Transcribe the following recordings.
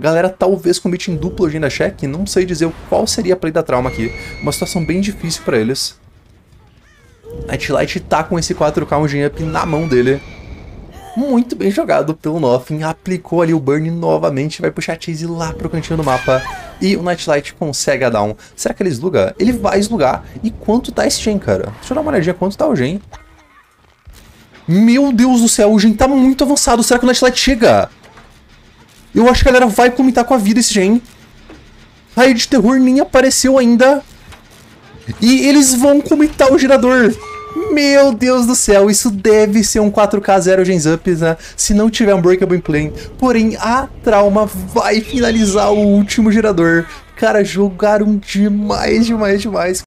Galera, talvez com beat em duplo hoje ainda check, não sei dizer qual seria a play da Trauma aqui. Uma situação bem difícil pra eles. Nightlight tá com esse 4K engine up na mão dele. Muito bem jogado pelo Noffin, aplicou ali o burn novamente, vai puxar a Chase lá pro cantinho do mapa. E o Nightlight consegue a down. Será que ele esluga? Ele vai eslugar. E quanto tá esse gen, cara? Deixa eu dar uma olhadinha quanto tá o gen. Meu Deus do céu, o gen tá muito avançado. Será que o Nightlight chega? Eu acho que a galera vai comitar com a vida esse gen. Raio de terror nem apareceu ainda. E eles vão comitar o girador. Meu Deus do céu, isso deve ser um 4K 0 gens up, né? Se não tiver Unbreakable em play. Porém, a Trauma vai finalizar o último girador. Cara, jogaram demais, demais, demais.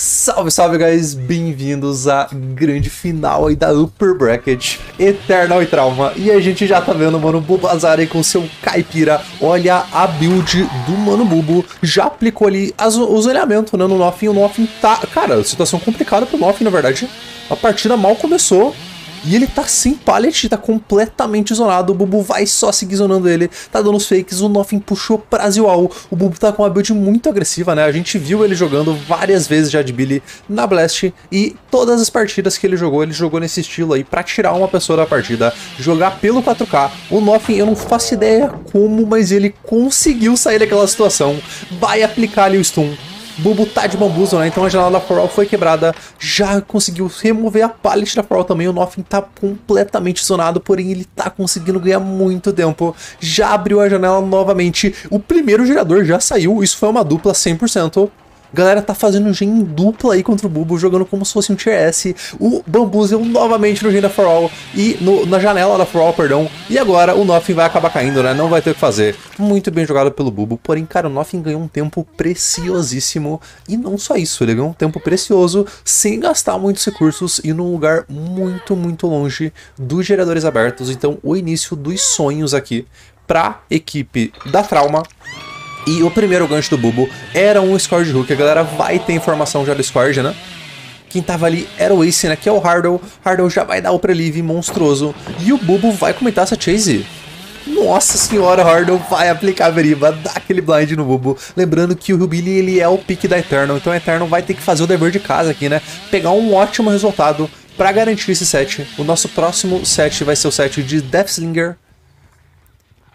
Salve, salve, guys! Bem-vindos à grande final aí da Upper Bracket, Eternal e Trauma. E a gente já tá vendo, mano, o Bubbozavr aí com seu caipira. Olha a build do mano Bubo. Já aplicou ali o zonamento, né, no Noffin. O Noffin tá... Cara, situação complicada pro Noffin, na verdade. A partida mal começou. E ele tá sem pallet, tá completamente zonado. O Bubu vai só seguir zonando ele. Tá dando os fakes, o Noffin puxou pra Zewal. O Bubu tá com uma build muito agressiva, né? A gente viu ele jogando várias vezes já de Billy na Blast. E todas as partidas que ele jogou nesse estilo aí pra tirar uma pessoa da partida. Jogar pelo 4K. O Noffin, eu não faço ideia como, mas ele conseguiu sair daquela situação. Vai aplicar ali o stun. Bubu tá de Bamboozle, né? Então a janela da Foral foi quebrada. Já conseguiu remover a pallet da Foral também. O Noffin tá completamente zonado, porém ele tá conseguindo ganhar muito tempo. Já abriu a janela novamente. O primeiro girador já saiu. Isso foi uma dupla 100%. Galera, tá fazendo gen em dupla aí contra o Bubu, jogando como se fosse um tier S. O Bamboozle novamente no gen da Foral e na janela da Foral, perdão. E agora o Noffin vai acabar caindo, né? Não vai ter o que fazer. Muito bem jogado pelo Bubu. Porém, cara, o Noffin ganhou um tempo preciosíssimo. E não só isso, ele ganhou um tempo precioso sem gastar muitos recursos e num lugar muito, muito longe dos geradores abertos. Então, o início dos sonhos aqui pra equipe da Trauma. E o primeiro gancho do Bubu era um Scourge Hook. A galera vai ter informação já do Scourge, né? Quem tava ali era o Ace, né? Que é o Hardle. Hardle já vai dar o prelive monstruoso. E o Bubu vai comitar essa chase. Nossa senhora, Hardle vai aplicar a veriba, dá aquele blind no Bubu. Lembrando que o Hillbilly, ele é o pick da Eternal. Então a Eternal vai ter que fazer o dever de casa aqui, né? Pegar um ótimo resultado pra garantir esse set. O nosso próximo set vai ser o set de Deathslinger.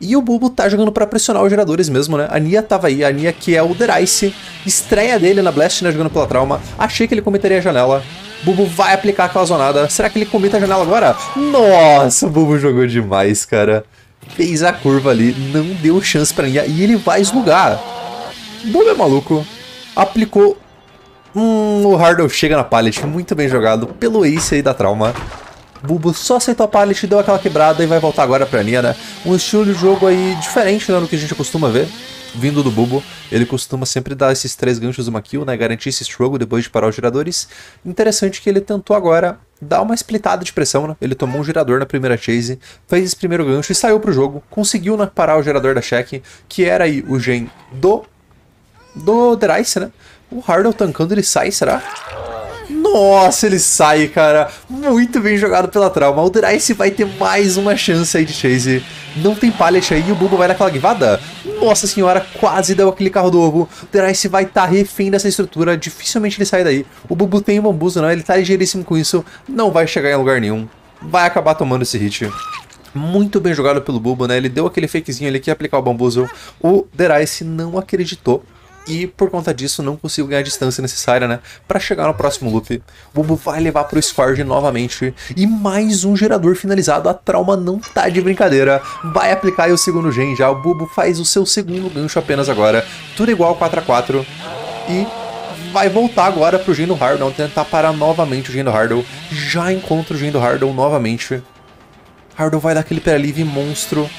E o Bubu tá jogando pra pressionar os geradores mesmo, né? A Nia tava aí, a Nia que é o Derice. Estreia dele na Blast, né? Jogando pela Trauma. Achei que ele comitaria a janela. Bubu vai aplicar aquela zonada. Será que ele comita a janela agora? Nossa, o Bubu jogou demais, cara. Fez a curva ali, não deu chance pra Nia. E ele vai eslugar. Bubu é maluco. Aplicou. O Hardle chega na pallet. Muito bem jogado pelo Ace aí da Trauma. Bubu só aceitou a pallet, deu aquela quebrada e vai voltar agora pra Nia, né? Um estilo de jogo aí diferente, né, do que a gente costuma ver, vindo do Bubu. Ele costuma sempre dar esses três ganchos de uma kill, né? Garantir esse struggle depois de parar os giradores. Interessante que ele tentou agora dar uma splitada de pressão, né? Ele tomou um girador na primeira chase, fez esse primeiro gancho e saiu pro jogo. Conseguiu, né, parar o girador da Check, que era aí o gen do Derice, né? O Hardle tankando, ele sai, será? Nossa, ele sai, cara. Muito bem jogado pela Trauma. O Derice vai ter mais uma chance aí de chase. Não tem pallet aí. O Bubu vai naquela guivada. Nossa senhora, quase deu aquele carro do ovo. O Derice vai estar refém dessa estrutura. Dificilmente ele sai daí. O Bubu tem um Bamboozle, não. Ele tá ligeiríssimo com isso. Não vai chegar em lugar nenhum. Vai acabar tomando esse hit. Muito bem jogado pelo Bubu, né? Ele deu aquele fakezinho ali que ia aplicar o Bamboozle. O Derice não acreditou. E por conta disso não consigo ganhar a distância necessária, né, pra chegar no próximo loop. O Bubu vai levar pro Scourge novamente. E mais um gerador finalizado. A Trauma não tá de brincadeira. Vai aplicar aí o segundo gen já. O Bubu faz o seu segundo gancho apenas agora. Tudo igual, 4x4. E vai voltar agora pro gen do Hardle. Tentar parar novamente o gen do Hardle. Já encontra o gen do Hardle novamente. Hardle vai dar aquele prelive monstro.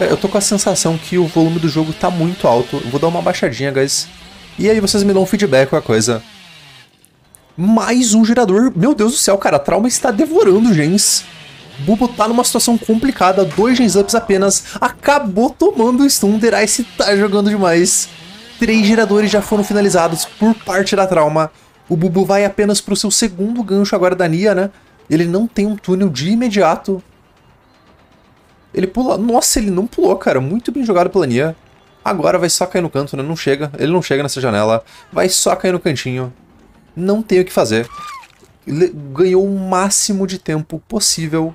Eu tô com a sensação que o volume do jogo tá muito alto. Eu vou dar uma baixadinha, guys. E aí vocês me dão um feedback com a coisa. Mais um girador. Meu Deus do céu, cara. A Trauma está devorando gens. Bubo tá numa situação complicada. 2 gens ups apenas. Acabou tomando o stun. Derice tá jogando demais. 3 giradores já foram finalizados por parte da Trauma. O Bubo vai apenas pro seu segundo gancho agora da Nia, né? Ele não tem um túnel de imediato. Ele pula... Nossa, ele não pulou, cara. Muito bem jogado pela Nia. Agora vai só cair no canto, né? Não chega. Ele não chega nessa janela. Vai só cair no cantinho. Não tem o que fazer. Ele ganhou o máximo de tempo possível.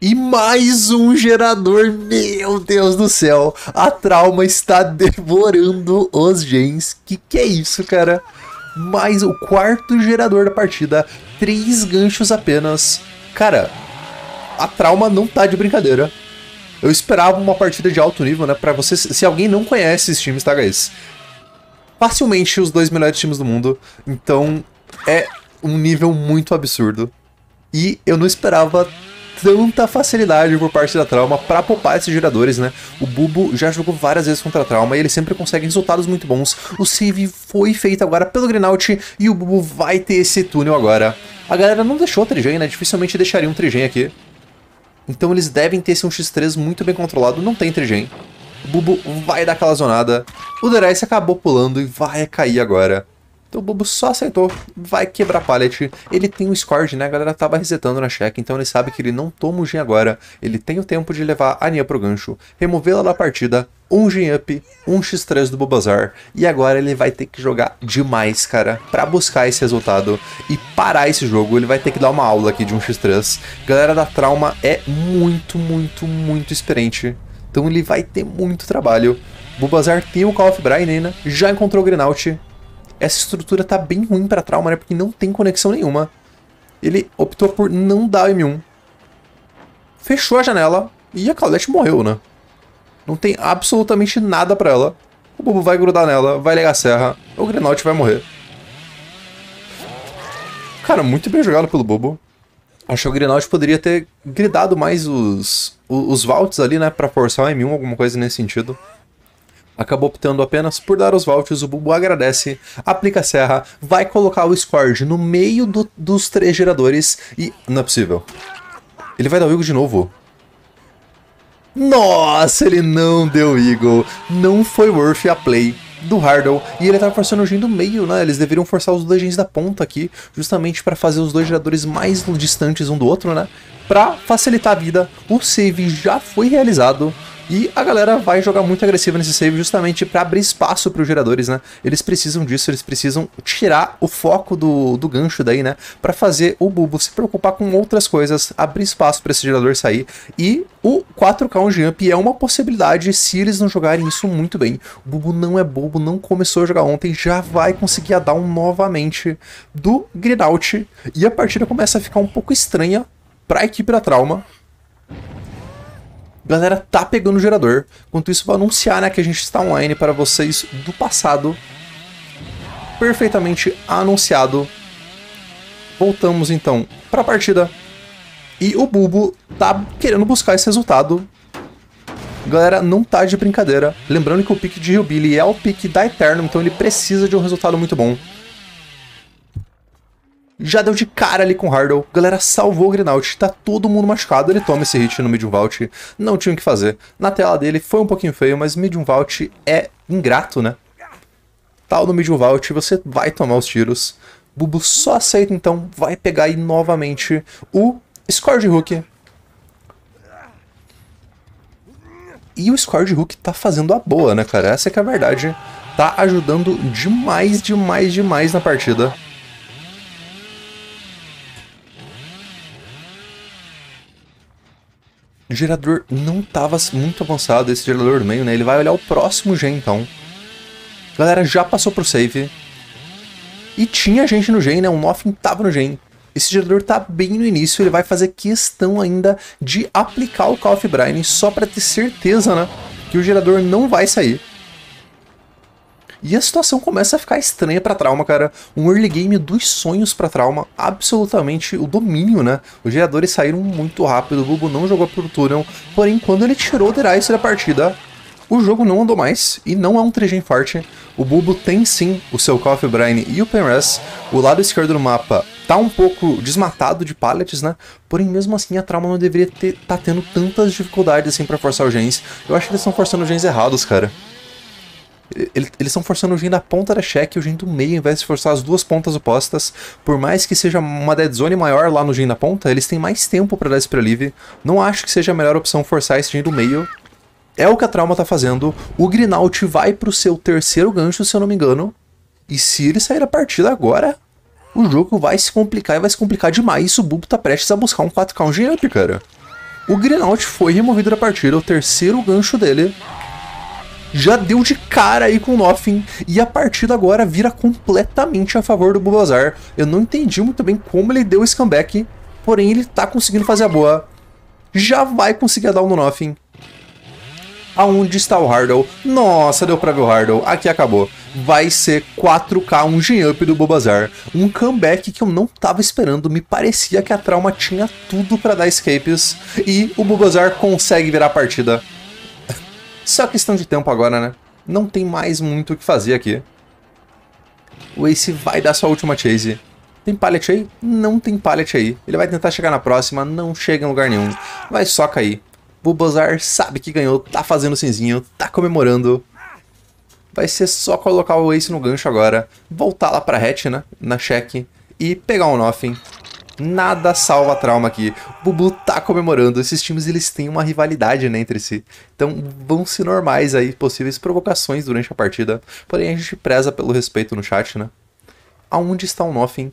E mais um gerador. Meu Deus do céu. A Trauma está devorando os gens. Que é isso, cara? Mais o quarto gerador da partida. 3 ganchos apenas. Cara, a Trauma não tá de brincadeira. Eu esperava uma partida de alto nível, né? Pra vocês... Se alguém não conhece esses times, tá, guys? Facilmente os 2 melhores times do mundo. Então, é um nível muito absurdo. E eu não esperava tanta facilidade por parte da Trauma pra poupar esses geradores, né? O Bubo já jogou várias vezes contra a Trauma e ele sempre consegue resultados muito bons. O save foi feito agora pelo Greenout e o Bubo vai ter esse túnel agora. A galera não deixou o trigem, né? Dificilmente deixaria um trigem aqui. Então eles devem ter esse 1x3 muito bem controlado. Não tem trigem. O Bubo vai dar aquela zonada. O Derice acabou pulando e vai cair agora. Então o Bubo só aceitou. Vai quebrar pallet. Ele tem um Scourge, né? A galera tava resetando na check. Então ele sabe que ele não toma o gen agora. Ele tem o tempo de levar a Nia pro gancho. Removê-la da partida. Um gen up. 1x3 do Bubbozavr. E agora ele vai ter que jogar demais, cara. Pra buscar esse resultado. E parar esse jogo. Ele vai ter que dar uma aula aqui de 1x3. Galera da Trauma é muito, muito, muito experiente. Então ele vai ter muito trabalho. Bubbozavr tem o Call of Brine, né? Já encontrou o Greenout. Essa estrutura tá bem ruim pra Trauma, né? Porque não tem conexão nenhuma. Ele optou por não dar o M1. Fechou a janela. E a Claudette morreu, né? Não tem absolutamente nada pra ela. O Bubo vai grudar nela, vai ligar a serra. O Greenout vai morrer. Cara, muito bem jogado pelo Bubo. Acho que o Greenout poderia ter gridado mais os vaults ali, né? Pra forçar um M1, alguma coisa nesse sentido. Acabou optando apenas por dar os vaults. O Bubo agradece, aplica a serra, vai colocar o Scourge no meio dos 3 geradores. E não é possível. Ele vai dar o Eagle de novo. Nossa, ele não deu Eagle. Não foi worth a play do Hardle. E ele tava forçando o gen do meio, né? Eles deveriam forçar os 2 gens da ponta aqui, justamente para fazer os 2 geradores mais distantes um do outro, né? Pra facilitar a vida. O save já foi realizado. E a galera vai jogar muito agressiva nesse save justamente pra abrir espaço pros geradores, né? Eles precisam disso, eles precisam tirar o foco do gancho daí, né? Pra fazer o Bubo se preocupar com outras coisas, abrir espaço pra esse gerador sair. E o 4K on jump é uma possibilidade se eles não jogarem isso muito bem. O Bubo não é bobo, não começou a jogar ontem, já vai conseguir a down novamente do Greenout. E a partida começa a ficar um pouco estranha pra equipe da Trauma. Galera, tá pegando o gerador. Enquanto isso, vou anunciar, né, que a gente está online para vocês do passado. Perfeitamente anunciado. Voltamos, então, para a partida. E o Bubo tá querendo buscar esse resultado. Galera, não tá de brincadeira. Lembrando que o pick de Hillbilly é o pick da Eternum, então ele precisa de um resultado muito bom. Já deu de cara ali com o Hardle. Galera, salvou o Greenout. Tá todo mundo machucado. Ele toma esse hit no Medium Vault. Não tinha o que fazer. Na tela dele foi um pouquinho feio, mas Medium Vault é ingrato, né? Tal no Medium Vault, você vai tomar os tiros. Bubo só aceita, então. Vai pegar aí novamente o Scourge Hook. E o Scourge Hook tá fazendo a boa, né, cara? Essa é que é a verdade. Tá ajudando demais, demais, demais na partida. O gerador não estava muito avançado, esse gerador do meio, né? Ele vai olhar o próximo gen, então. Galera, já passou pro save. E tinha gente no gen, né? O Noffin tava no gen. Esse gerador tá bem no início, ele vai fazer questão ainda de aplicar o Call of Brine, só pra ter certeza, né? Que o gerador não vai sair. E a situação começa a ficar estranha pra Trauma, cara. Um early game dos sonhos pra Trauma. Absolutamente o domínio, né? Os geradores saíram muito rápido. O Bubo não jogou pro túnel. Porém, quando ele tirou o Derice da partida, O jogo não andou mais e não é um 3G Forte. O Bubo tem sim o seu Call of Brine e o Penrest. O lado esquerdo do mapa tá um pouco desmatado de pallets, né? Porém, mesmo assim, a Trauma não deveria tá tendo tantas dificuldades assim pra forçar o gens. Eu acho que eles estão forçando os gens errados, cara. Eles estão forçando o gen da ponta da check e o gen do meio, ao invés de forçar as duas pontas opostas. Por mais que seja uma dead zone maior lá no gen da ponta, eles têm mais tempo pra dar esse prelive. Não acho que seja a melhor opção forçar esse gen do meio. É o que a Trauma tá fazendo. O Greenout vai pro seu terceiro gancho, se eu não me engano. E se ele sair da partida agora, o jogo vai se complicar e vai se complicar demais. O Bubo tá prestes a buscar um 4K, um G-Up, cara. O Greenout foi removido da partida, o terceiro gancho dele. Já deu de cara aí com o Noffin. E a partida agora vira completamente a favor do Bubbozavr. Eu não entendi muito bem como ele deu esse comeback. Porém, ele tá conseguindo fazer a boa. Já vai conseguir dar um no Noffin. Aonde está o Hardle? Nossa, deu pra ver o Hardle. Aqui acabou. Vai ser 4K, um G-Up do Bubbozavr. Um comeback que eu não tava esperando. Me parecia que a Trauma tinha tudo pra dar escapes. E o Bubbozavr consegue virar a partida. Só questão de tempo agora, né? Não tem mais muito o que fazer aqui. O Ace vai dar sua última chase. Tem pallet aí? Não tem pallet aí. Ele vai tentar chegar na próxima, não chega em lugar nenhum. Vai só cair. Bubbozavr sabe que ganhou, tá fazendo cinzinho, tá comemorando. Vai ser só colocar o Ace no gancho agora. Voltar lá pra hatch, né? Na check. E pegar um Noffin. Nada salva a Trauma aqui. O Bubu tá comemorando. Esses times, eles têm uma rivalidade, né, entre si. Então vão ser normais aí possíveis provocações durante a partida. Porém, a gente preza pelo respeito no chat, né? Aonde está o Noffin?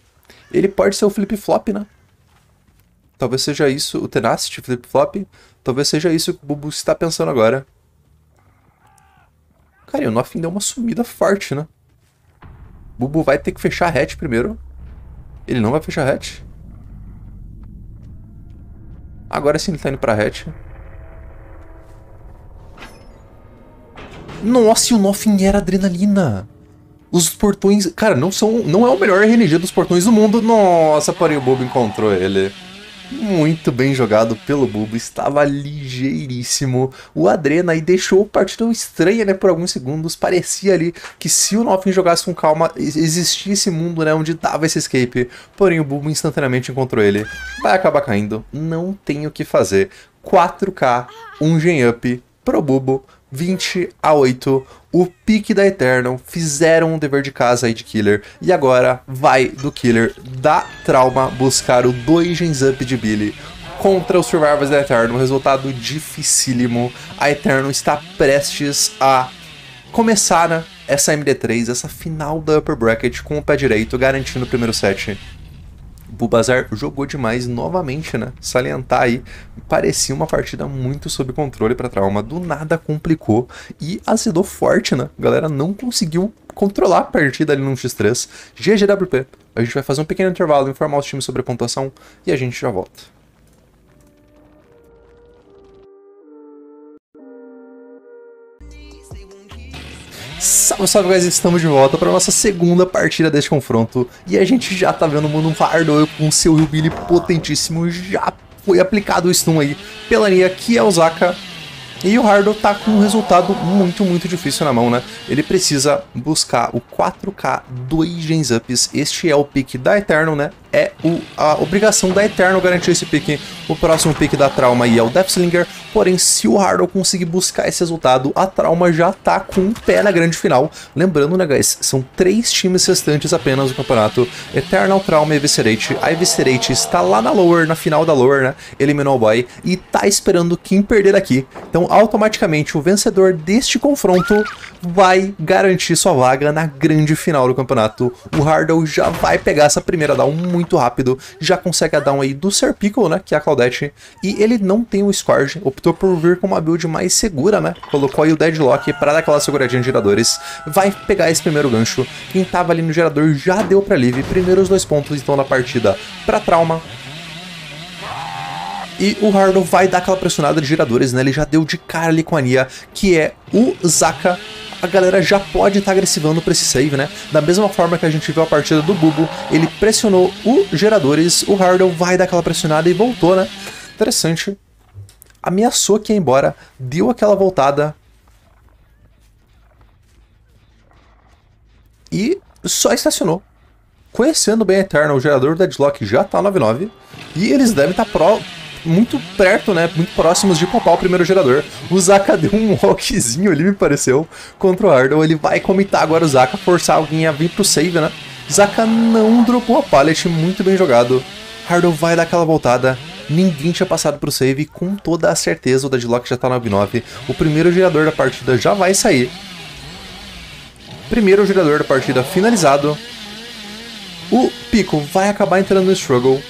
Ele pode ser o flip-flop, né? Talvez seja isso. O Tenacity flip-flop. Talvez seja isso que o Bubu está pensando agora. Cara, e o Noffin deu uma sumida forte, né? O Bubu vai ter que fechar a hatch primeiro. Ele não vai fechar a hatch. Agora sim ele tá indo pra hatch. Nossa, e o Noffin era adrenalina. Os portões... Cara, não é o melhor RNG dos portões do mundo. Nossa, porém o Bubo encontrou ele. Muito bem jogado pelo Bubo. Estava ligeiríssimo. O Adrena aí deixou a partida estranha, né? Por alguns segundos. Parecia ali que se o Noffin jogasse com calma, existia esse mundo, né? Onde dava esse escape. Porém, o Bubo instantaneamente encontrou ele. Vai acabar caindo. Não tem o que fazer. 4K, um gen up pro Bubo. 20-8. O pique da Eternal. Fizeram um dever de casa aí de Killer. E agora vai do Killer da Trauma buscar o 2 gens up de Billy contra os Survivors da Eternal. Resultado dificílimo. A Eternal está prestes a começar, né, essa MD3, essa final da Upper Bracket com o pé direito, garantindo o primeiro set. Bubbozavr jogou demais novamente, né? Salientar aí, parecia uma partida muito sob controle pra Trauma. Do nada complicou e azedou forte, né? A galera não conseguiu controlar a partida ali no X3. GGWP. A gente vai fazer um pequeno intervalo, informar os times sobre a pontuação e a gente já volta. Salve, salve, guys! Estamos de volta para nossa segunda partida deste confronto. E a gente já tá vendo o mundo Hardle com seu Hillbilly potentíssimo. Já foi aplicado o stun aí pela Nia, que é o Zaka. E o Hardle tá com um resultado muito, muito difícil na mão, né? Ele precisa buscar o 4K, 2 gens ups. Este é o pick da Eternal, né? É a obrigação da Eternal garantir esse pick. O próximo pick da Trauma aí é o Deathslinger. Porém, se o Hardle conseguir buscar esse resultado, a Trauma já tá com o pé na grande final. Lembrando, né, guys? São 3 times restantes apenas no campeonato. Eternal, Trauma e Eviscerate. A Eviscerate está lá na Lower, na final da Lower, né? Eliminou o Boy. E tá esperando quem perder aqui. Então, automaticamente, o vencedor deste confronto vai garantir sua vaga na grande final do campeonato. O Hardle já vai pegar essa primeira down muito rápido. Já consegue a down aí do Serpico, né? Que é a Claudette. E ele não tem o Scourge. Optou por vir com uma build mais segura, né? Colocou aí o Deadlock pra dar aquela seguradinha de geradores. Vai pegar esse primeiro gancho. Quem tava ali no gerador já deu pra live. Primeiros 2 pontos, então, na partida pra Trauma. E o Hardle vai dar aquela pressionada de geradores, né? Ele já deu de cara ali com a Nia, que é o Zaka. A galera já pode estar agressivando pra esse save, né? Da mesma forma que a gente viu a partida do Bubo, ele pressionou o geradores, o Hardle vai dar aquela pressionada e voltou, né? Interessante. Ameaçou que ia embora, deu aquela voltada. e só estacionou. Conhecendo bem a Eternal, o gerador da Deadlock já tá 9-9 e eles devem estar muito perto, né? Muito próximos de poupar o primeiro gerador. O Zaka deu um walkzinho ali, me pareceu, contra o Hardle. Ele vai comitar agora o Zaka, forçar alguém a vir pro save, né? Zaka não dropou a pallet, muito bem jogado. Hardle vai dar aquela voltada. Ninguém tinha passado pro save, com toda a certeza o Deadlock já tá 9-9. O primeiro gerador da partida já vai sair. Primeiro gerador da partida finalizado. O Pico vai acabar entrando no Struggle.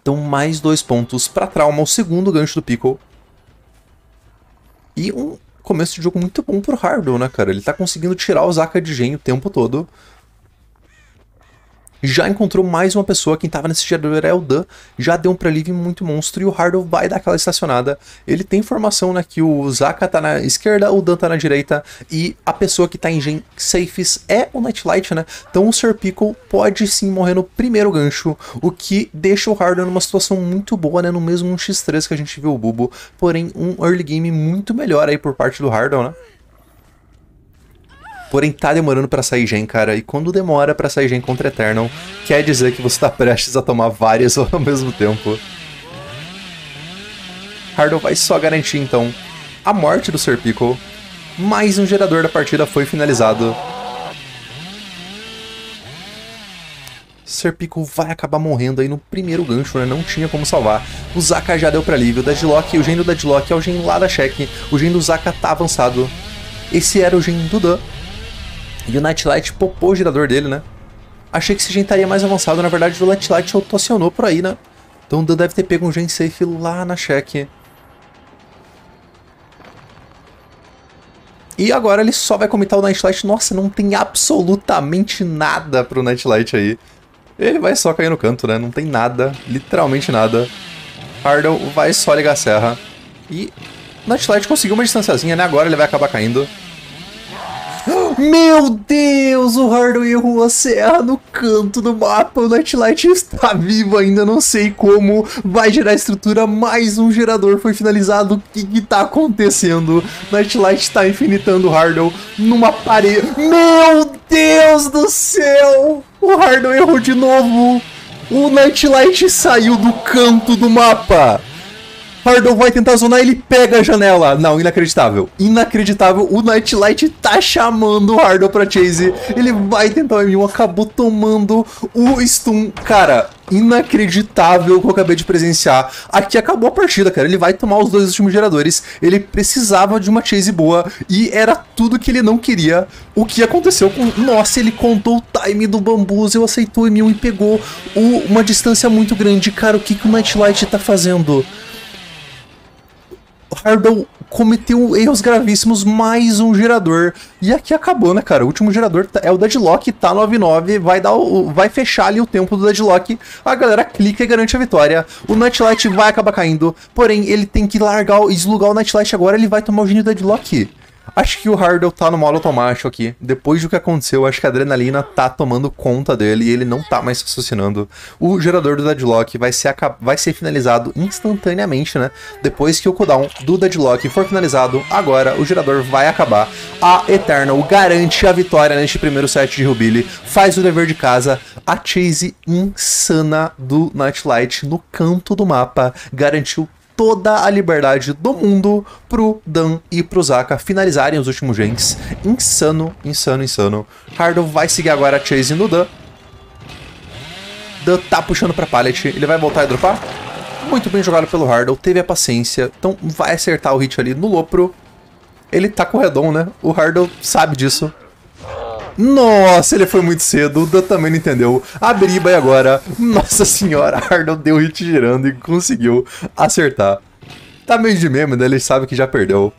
Então mais 2 pontos para Trauma, o segundo gancho do Pico. E um começo de jogo muito bom pro Hardle, né, cara? Ele tá conseguindo tirar o Zaka de gen o tempo todo. Já encontrou mais uma pessoa, quem tava nesse gerador era o Dan. Já deu um pré-live muito monstro e o Hardle vai dar aquela estacionada. Ele tem informação, né, que o Zaka tá na esquerda, o Dan tá na direita. E a pessoa que tá em gen safes é o Nightlight, né? Então o Serpico pode sim morrer no primeiro gancho, o que deixa o Hardle numa situação muito boa, né? No mesmo 1x3 que a gente viu o Bubo. Porém, um early game muito melhor aí por parte do Hardle, né? Porém, tá demorando pra sair gen, cara. E quando demora pra sair gen contra Eternal, quer dizer que você tá prestes a tomar várias ao mesmo tempo. Hardle vai só garantir, então, a morte do Serpico. Mais um gerador da partida foi finalizado. Serpico vai acabar morrendo aí no primeiro gancho, né? Não tinha como salvar. O Zaka já deu pra alívio. O Deadlock, o gen do Deadlock é o gen lá da check. O gen do Zaka tá avançado. Esse era o gen do Dan. E o Nightlight popou o gerador dele, né? Achei que esse gen estaria mais avançado. Na verdade, o Nightlight autocionou por aí, né? Então o Dan deve ter pego um gen safe lá na check. E agora ele só vai comitar o Nightlight. Nossa, não tem absolutamente nada pro Nightlight aí. Ele vai só cair no canto, né? Não tem nada. Literalmente nada. Hardle vai só ligar a serra. E o Nightlight conseguiu uma distanciazinha, né? Agora ele vai acabar caindo. Meu Deus, o Hardle errou a serra no canto do mapa. O Nightlight está vivo ainda, não sei como. Vai gerar estrutura, mais um gerador foi finalizado. O que está acontecendo? Nightlight está infinitando o Hardle numa parede. Meu Deus do céu! O Hardle errou de novo. O Nightlight saiu do canto do mapa. Hardle vai tentar zonar, ele pega a janela. Não, inacreditável. Inacreditável, o Nightlight tá chamando o Hardle pra chase. Ele vai tentar o M1, acabou tomando o stun. Cara, inacreditável o que eu acabei de presenciar. Aqui acabou a partida, cara. Ele vai tomar os 2 últimos geradores. Ele precisava de uma chase boa e era tudo que ele não queria. O que aconteceu com... Nossa, ele contou o time do Bamboozle, aceitou o M1 e pegou uma distância muito grande. Cara, o que o Nightlight tá fazendo? Hardle cometeu erros gravíssimos, mais um gerador. E aqui acabou, né, cara? O último gerador é o Deadlock, tá 9-9, vai fechar ali o tempo do Deadlock. A galera clica e garante a vitória. O Nightlight vai acabar caindo, porém ele tem que largar, deslugar o Nightlight agora, ele vai tomar o gênio do Deadlock. Acho que o Hardle tá no modo automático aqui. Depois do que aconteceu, acho que a adrenalina tá tomando conta dele e ele não tá mais raciocinando. O gerador do Deadlock vai ser finalizado instantaneamente, né? Depois que o cooldown do Deadlock for finalizado, agora o gerador vai acabar. A Eternal garante a vitória neste primeiro set de Hillbilly. Faz o dever de casa. A chase insana do Nightlight no canto do mapa garantiu toda a liberdade do mundo pro Dan e pro Zaka finalizarem os últimos gens. Insano, insano, insano. Hardle vai seguir agora a chase no Dan. Dan tá puxando pra pallet. Ele vai voltar e dropar? Muito bem jogado pelo Hardle. Teve a paciência. Então vai acertar o hit ali no lopro. Ele tá com o redom, né? O Hardle sabe disso. Nossa, ele foi muito cedo, o Dan também não entendeu. Abriba e agora, nossa senhora, Hardle deu hit girando e conseguiu acertar. Tá meio de meme, né? Ele sabe que já perdeu.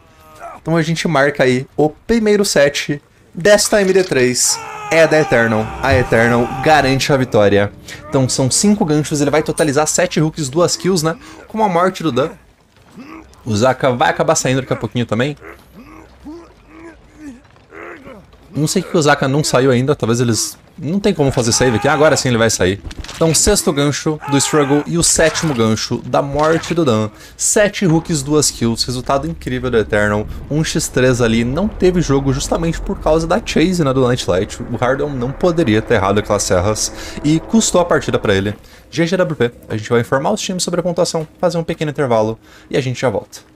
Então a gente marca aí o primeiro set desta MD3. É da Eternal. A Eternal garante a vitória. Então são 5 ganchos, ele vai totalizar 7 hooks, 2 kills, né? Com a morte do Dan. O Zaka vai acabar saindo daqui a pouquinho também. Não sei que o Zaka não saiu ainda, talvez eles Não tem como fazer save aqui. Agora sim ele vai sair. Então, sexto gancho do Struggle e o sétimo gancho da morte do Dan. 7 hooks, 2 kills. Resultado incrível do Eternal. 1x3 ali. Não teve jogo justamente por causa da chase, né, do Nightlight. O Hardle não poderia ter errado aquelas serras. E custou a partida pra ele. GGWP. A gente vai informar os times sobre a pontuação. Fazer um pequeno intervalo. E a gente já volta.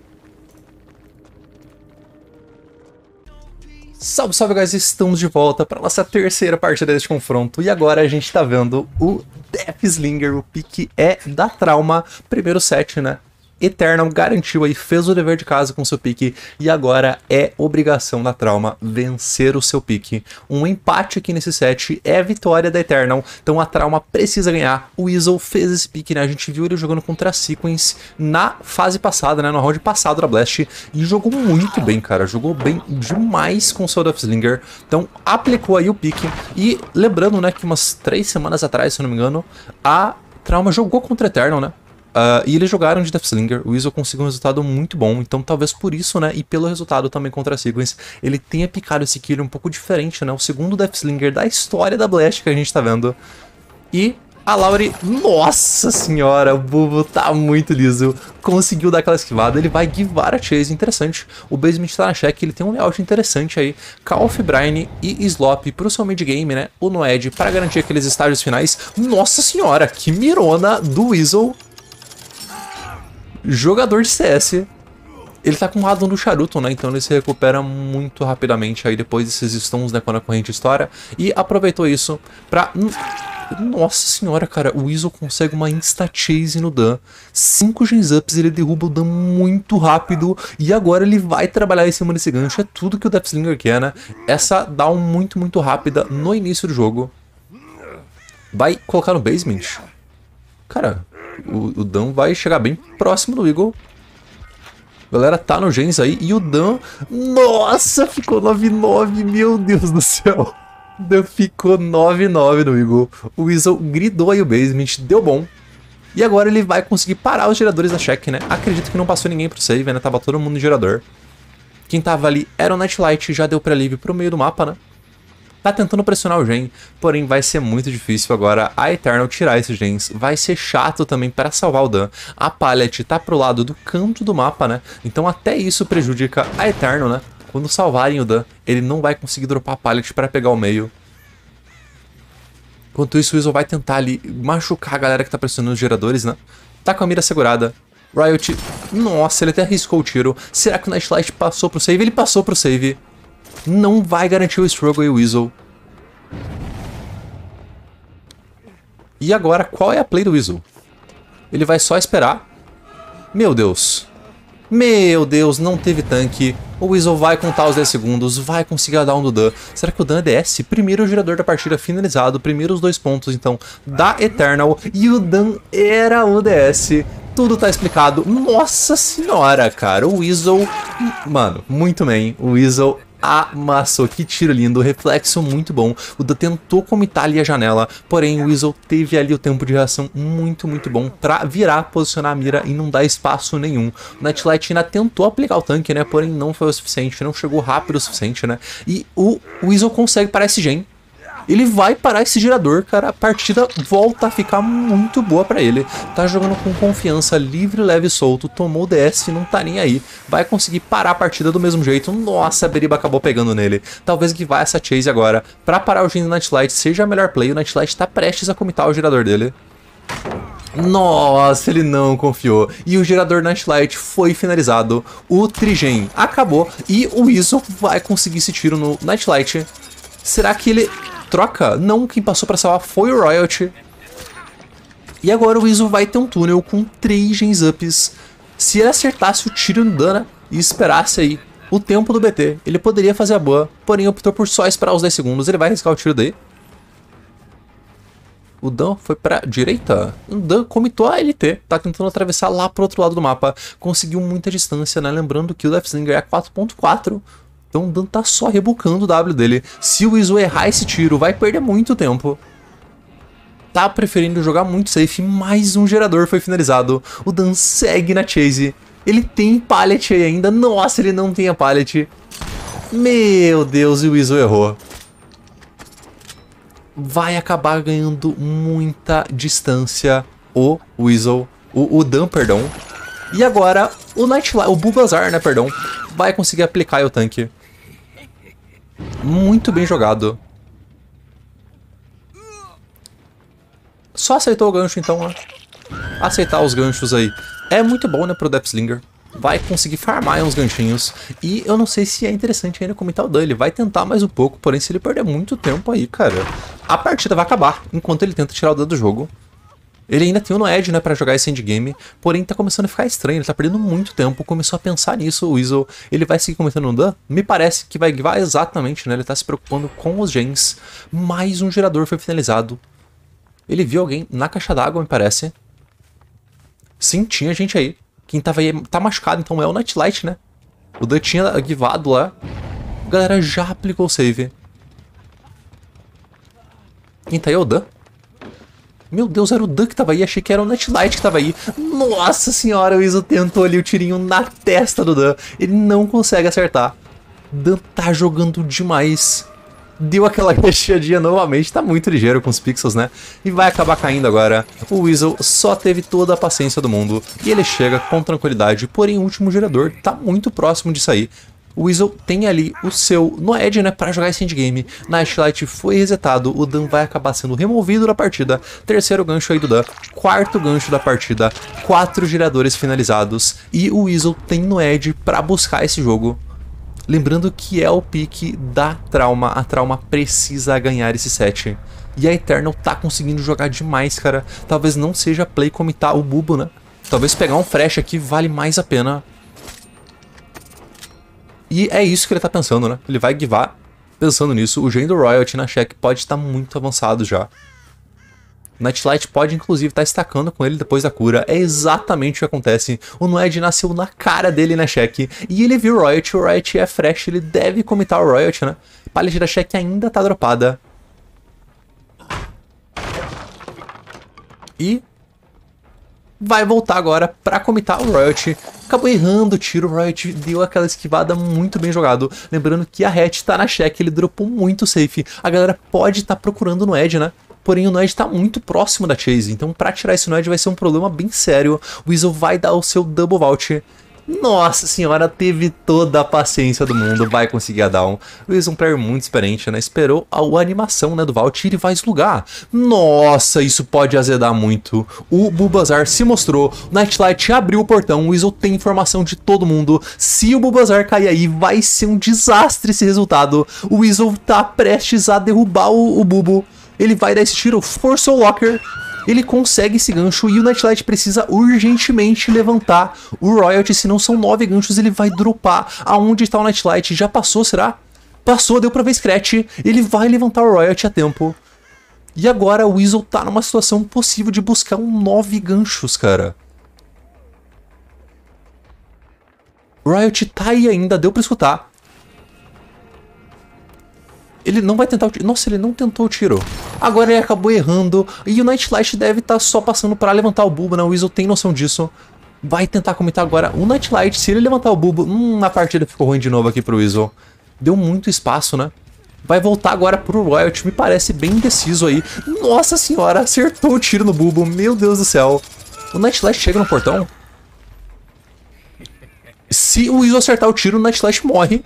Salve, salve, guys! Estamos de volta para nossa terceira partida deste confronto. E agora a gente tá vendo o Deathslinger, o pique é da Trauma. Primeiro set, né? Eternal garantiu aí, fez o dever de casa com seu pique. E agora é obrigação da Trauma vencer o seu pique. Um empate aqui nesse set é a vitória da Eternal. Então a Trauma precisa ganhar. O Weasel fez esse pique, né? A gente viu ele jogando contra a Sequence na fase passada, né? No round passado da Blast. E jogou muito bem, cara. Jogou bem demais com o seu Deathslinger. Então aplicou aí o pique. E lembrando, né, que umas 3 semanas atrás, se eu não me engano, a Trauma jogou contra a Eternal, né? E eles jogaram de Deathslinger, o Weasel conseguiu um resultado muito bom, então talvez por isso, né, e pelo resultado também contra a Sequence, ele tenha picado esse kill um pouco diferente, né, o segundo Deathslinger da história da Blast que a gente tá vendo. E a Lauri, nossa senhora, o Bubo tá muito liso, conseguiu dar aquela esquivada, ele vai givar a chase, interessante, o basement tá na check, ele tem um layout interessante aí, Call of Brine e Slop pro seu mid-game, né, o Noed pra garantir aqueles estágios finais. Nossa senhora, que mirona do Weasel. Jogador de CS, ele tá com um Radon no charuto, né, então ele se recupera muito rapidamente aí depois desses stuns, né, quando a corrente estoura, e aproveitou isso pra... Nossa senhora, cara, o Weasel consegue uma insta-chase no Dan, 5 gen-ups, ele derruba o Dan muito rápido, e agora ele vai trabalhar em cima desse gancho, é tudo que o Deathslinger quer, né, essa down muito, muito rápida no início do jogo. Vai colocar no basement? Cara... O Dan vai chegar bem próximo do Eagle. Galera, tá no gens aí. E o Dan... Nossa, ficou 9-9. Meu Deus do céu. O Dan ficou 9-9 no Eagle. O Weasel gridou aí o basement. Deu bom. E agora ele vai conseguir parar os geradores da check, né? Acredito que não passou ninguém pro save, né? Tava todo mundo no gerador. Quem tava ali era o Nightlight. Já deu pra livre pro meio do mapa, né? Tá tentando pressionar o gen, porém vai ser muito difícil agora a Eternal tirar esses gens. Vai ser chato também para salvar o Dan. A pallet tá pro lado do canto do mapa, né? Então até isso prejudica a Eternal, né? Quando salvarem o Dan, ele não vai conseguir dropar a pallet para pegar o meio. Enquanto isso, o Weasel vai tentar ali machucar a galera que tá pressionando os geradores, né? Tá com a mira segurada. Riot, nossa, ele até arriscou o tiro. Será que o Nightlight passou pro save? Ele passou pro save. Não vai garantir o Struggle e o Weasel. E agora, qual é a play do Weasel? Ele vai só esperar. Meu Deus. Meu Deus, não teve tanque. O Weasel vai contar os 10 segundos, vai conseguir a down do Dan. Será que o Dan é DS? Primeiro gerador da partida finalizado, primeiro os 2 pontos, então, da Eternal. E o Dan era o DS. Tudo tá explicado. Nossa senhora, cara. O Weasel... Mano, muito bem. O Weasel... Amassou, que tiro lindo, reflexo muito bom. O Dan tentou comitar ali a janela, porém o Weasel teve ali o tempo de reação muito, muito bom pra virar, posicionar a mira e não dar espaço nenhum. O Nightlight ainda tentou aplicar o tanque, né, porém não foi o suficiente, não chegou rápido o suficiente, né. E o Weasel consegue parar esse gen. Ele vai parar esse gerador, cara. A partida volta a ficar muito boa pra ele. Tá jogando com confiança, livre, leve e solto. Tomou o DS, não tá nem aí. Vai conseguir parar a partida do mesmo jeito. Nossa, a Beriba acabou pegando nele. Talvez que vá essa chase agora. Pra parar o gen do Nightlight, seja a melhor play. O Nightlight tá prestes a comitar o gerador dele. Nossa, ele não confiou. E o gerador Nightlight foi finalizado. O Trigen acabou. E o Weasel vai conseguir esse tiro no Nightlight. Será que ele... troca? Não, quem passou pra salvar foi o Royalty. E agora o Weasel vai ter um túnel com 3 gens ups. Se ele acertasse o tiro no Dan e esperasse aí o tempo do BT, ele poderia fazer a boa, porém optou por só esperar os 10 segundos. Ele vai arriscar o tiro daí. O Dan foi pra direita. O Dan comitou a LT. Tá tentando atravessar lá pro outro lado do mapa. Conseguiu muita distância, né? Lembrando que o Deathslinger é 4.4. Então o Dan tá só rebucando o W dele. Se o Weasel errar esse tiro, vai perder muito tempo. Tá preferindo jogar muito safe. Mais um gerador foi finalizado. O Dan segue na chase. Ele tem pallet aí ainda. Nossa, ele não tem a pallet. Meu Deus, e o Weasel errou. vai acabar ganhando muita distância o Weasel, o Dan, perdão. E agora o Nightlight, o Bubbozavr, né, perdão, vai conseguir aplicar o tanque. Muito bem jogado. Só aceitou o gancho então, né? Aceitar os ganchos aí é muito bom, né, pro Deathslinger. Vai conseguir farmar uns ganchinhos. E eu não sei se é interessante ainda comentar o Dan. Ele vai tentar mais um pouco, porém se ele perder muito tempo aí, cara, a partida vai acabar enquanto ele tenta tirar o Dan do jogo. Ele ainda tem o Noed, né, pra jogar esse endgame. Porém tá começando a ficar estranho, ele tá perdendo muito tempo. Começou a pensar nisso o Weasel. Ele vai seguir cometendo um Dan? Me parece que vai givar exatamente, né, ele tá se preocupando com os gens. Mais um gerador foi finalizado. Ele viu alguém na caixa d'água, me parece. Sim, tinha gente aí. Quem tava aí tá machucado, então é o Nightlight, né? O Dan tinha givado lá. A galera já aplicou o save. Quem tá aí é o Dan. Meu Deus, era o Dan que tava aí. Achei que era o Nightlight que tava aí. Nossa senhora, o Weasel tentou ali o tirinho na testa do Dan. Ele não consegue acertar. Dan tá jogando demais. Deu aquela recheadinha novamente. Tá muito ligeiro com os pixels, né? E vai acabar caindo agora. O Weasel só teve toda a paciência do mundo. E ele chega com tranquilidade. Porém, o último gerador tá muito próximo de sair. O Weasel tem ali o seu Noed, né, pra jogar esse endgame. Nightlight foi resetado. O Dan vai acabar sendo removido da partida. Terceiro gancho aí do Dan. Quarto gancho da partida. 4 geradores finalizados. E o Weasel tem Noed pra buscar esse jogo. Lembrando que é o pique da Trauma. A Trauma precisa ganhar esse set. E a Eternal tá conseguindo jogar demais, cara. Talvez não seja play comitar o Bubo, né? Talvez pegar um fresh aqui vale mais a pena. E é isso que ele tá pensando, né? Ele vai givar pensando nisso. O gen do Royalty na check pode estar muito avançado já. Nightlight pode, inclusive, estar estacando com ele depois da cura. É exatamente o que acontece. O Noed nasceu na cara dele na check. E ele viu o Royalty. O Royalty é fresh. Ele deve comitar o Royalty, né? Palette da check ainda tá dropada. E vai voltar agora pra comitar o Royalty. Acabou errando o tiro, o Riot deu aquela esquivada muito bem jogado. Lembrando que a hatch tá na check, ele dropou muito safe. A galera pode estar procurando no Edge, né? Porém o Noed tá muito próximo da Chase, então pra tirar esse Noed vai ser um problema bem sério. O Weasel vai dar o seu double vault. Nossa senhora, teve toda a paciência do mundo, vai conseguir a down. O Weasel é um player muito experiente, né? Esperou a animação, né, do vault e ele vai eslugar. Nossa, isso pode azedar muito. O Bubbozavr se mostrou, o Nightlight abriu o portão, o Weasel tem informação de todo mundo. Se o Bubbozavr cair aí, vai ser um desastre esse resultado. O Weasel tá prestes a derrubar o Bubo. Ele vai dar esse tiro, forçou o Locker, ele consegue esse gancho e o Nightlight precisa urgentemente levantar o Royalty, senão são 9 ganchos, ele vai dropar. Aonde está o Nightlight? Já passou, será? Passou, deu pra ver Scratch, ele vai levantar o Royalty a tempo. E agora o Weasel tá numa situação possível de buscar um 9 ganchos, cara. Royalty tá aí ainda, deu pra escutar. Ele não vai tentar o tiro. Nossa, ele não tentou o tiro. Agora ele acabou errando. E o Nightlight deve estar só passando pra levantar o Bubo, né? O Weasel tem noção disso. Vai tentar comitar agora o Nightlight. Se ele levantar o Bubo... a partida ficou ruim de novo aqui pro Weasel. Deu muito espaço, né? Vai voltar agora pro Royalty. Me parece bem indeciso aí. Nossa senhora, acertou o tiro no Bubo. Meu Deus do céu. O Nightlight chega no portão. Se o Weasel acertar o tiro, o Nightlight morre.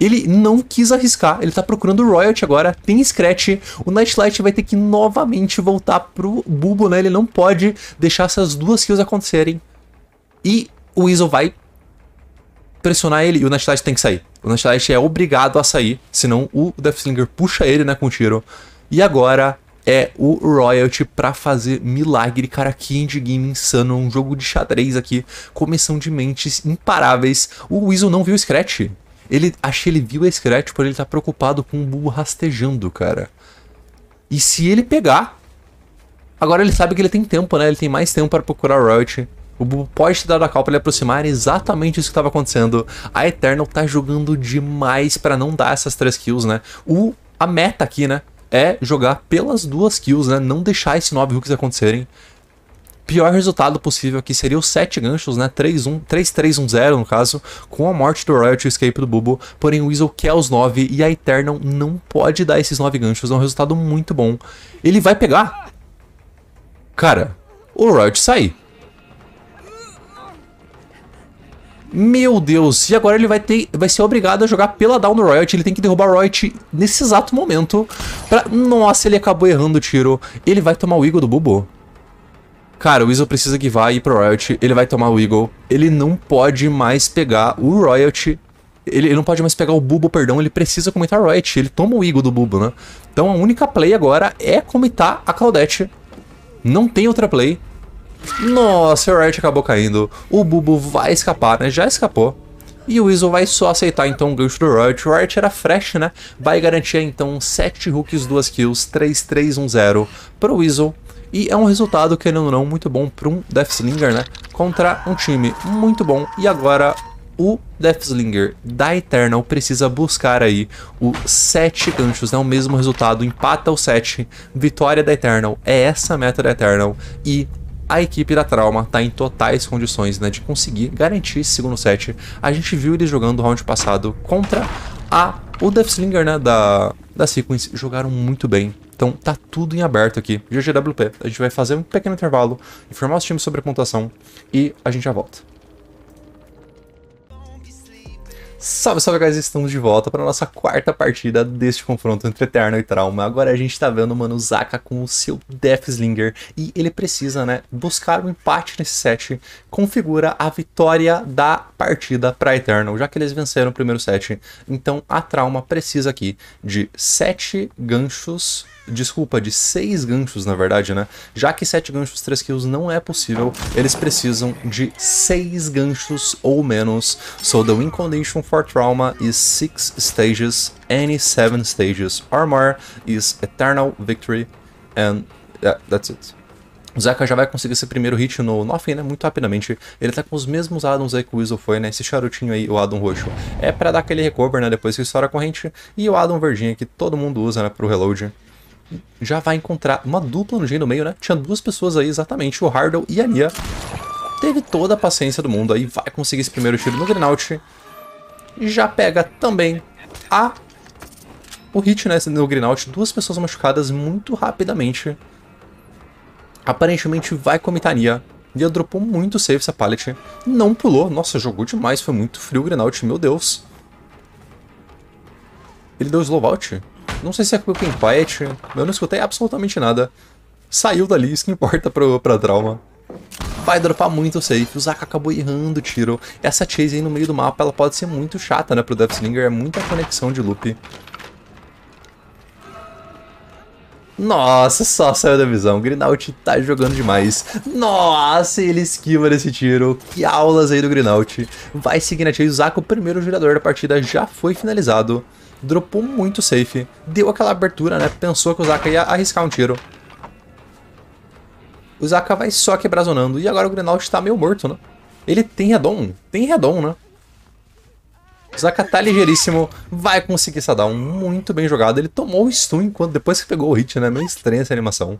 Ele não quis arriscar, ele tá procurando o Royalty agora, tem Scratch, o Nightlight vai ter que novamente voltar pro Bubo, né? Ele não pode deixar essas duas kills acontecerem. E o Weasel vai pressionar ele e o Nightlight tem que sair. O Nightlight é obrigado a sair, senão o Deathslinger puxa ele, né, com o tiro. E agora é o Royalty pra fazer milagre, cara, que endgame insano, um jogo de xadrez aqui, começão de mentes imparáveis. O Weasel não viu o Scratch. Ele viu a Scratch, porém ele tá preocupado com o Bubo rastejando, cara. E se ele pegar... Agora ele sabe que ele tem tempo, né? Ele tem mais tempo para procurar o Riot. O Bubo pode ter dado a call pra ele aproximar, é exatamente isso que tava acontecendo. A Eternal tá jogando demais pra não dar essas 3 kills, né? A meta aqui, né? É jogar pelas 2 kills, né? Não deixar esses 9 hooks acontecerem. pior resultado possível aqui seria os 7 ganchos, né? 3-3-1-0 no caso, com a morte do Royalty e o escape do Bubo. Porém o Weasel quer os 9 e a Eternal não pode dar esses 9 ganchos, é um resultado muito bom. Ele vai pegar. Cara, o Royalty sai. Meu Deus, e agora ele vai ser obrigado a jogar pela down do Royalty. Ele tem que derrubar o Royalty nesse exato momento. Nossa, ele acabou errando o tiro. Ele vai tomar o Eagle do Bubo. Cara, o Weasel precisa que vá ir pro Royalty. Ele vai tomar o Eagle. Ele não pode mais pegar o Royalty. Ele não pode mais pegar o Bubo, perdão. Ele precisa comitar o Royalty. Ele toma o Eagle do Bubo, né? Então a única play agora é comitar a Claudette. Não tem outra play. Nossa, o Royalty acabou caindo. O Bubo vai escapar, né? Já escapou. E o Weasel vai só aceitar então o gancho do Royalty. O Royalty era fresh, né? Vai garantir então 7 hooks, 2 kills, 3-3-1-0 pro Weasel. E é um resultado, querendo ou não, muito bom para um Deathslinger, né? Contra um time muito bom. E agora o Deathslinger da Eternal precisa buscar aí os 7 ganchos, né? O mesmo resultado, empata os 7. Vitória da Eternal, é essa a meta da Eternal. E a equipe da Trauma está em totais condições, né, de conseguir garantir esse segundo set. A gente viu eles jogando o round passado contra o Deathslinger, né, da Sequence. Jogaram muito bem. Então tá tudo em aberto aqui. GGWP. A gente vai fazer um pequeno intervalo, informar os times sobre a pontuação e a gente já volta. Salve, salve, guys! Estamos de volta para a nossa quarta partida deste confronto entre Eternal e Trauma. Agora a gente tá vendo, mano, o Zaka com o seu Deathslinger e ele precisa, né, buscar um empate nesse set. Configura a vitória da partida para Eternal, já que eles venceram o primeiro set. Então a Trauma precisa aqui de 7 ganchos... Desculpa, de 6 ganchos, na verdade, né? Já que 7 ganchos, 3 kills não é possível, eles precisam de 6 ganchos ou menos. So the win condition for Trauma is 6 stages, any 7 stages or more is Eternal victory, and that's it. O Zaka já vai conseguir esse primeiro hit no Noffin, né? Muito rapidamente. Ele tá com os mesmos addons aí que o Weasel foi, né? Esse charutinho aí, o addon roxo, é pra dar aquele recover, né? Depois que estoura a corrente. E o addon verdinho que todo mundo usa, né? Pro reload. Já vai encontrar uma dupla no G no meio, né? Tinha 2 pessoas aí, exatamente, o Hardle e a Nia. Teve toda a paciência do mundo aí, vai conseguir esse primeiro tiro no Greenout. Já pega também o hit, né, no Greenout. 2 pessoas machucadas muito rapidamente. Aparentemente vai comitar a Nia. Nia dropou muito safe essa pallet. Não pulou, nossa, jogou demais, foi muito frio o Greenout, meu Deus. Ele deu slow out. Não sei se é Quick Fight, eu não escutei absolutamente nada. Saiu dali, isso que importa pra Trauma. Vai dropar muito safe, o Zaka acabou errando o tiro. Essa chase aí no meio do mapa, ela pode ser muito chata, né, pro Deathslinger, é muita conexão de loop. Nossa, só saiu da visão, o Greenout tá jogando demais. Nossa, ele esquiva desse tiro, que aulas aí do Greenout. Vai seguindo a chase, o Zaka, o primeiro girador da partida, já foi finalizado. Dropou muito safe, deu aquela abertura, né? Pensou que o Zaka ia arriscar um tiro. O Zaka vai só quebrar zonando. E agora o Greenout tá meio morto, né? Ele tem redom, né? O Zaka tá ligeiríssimo, vai conseguir essa down, muito bem jogado. Ele tomou o stun depois que pegou o hit, né? Meio estranha essa animação.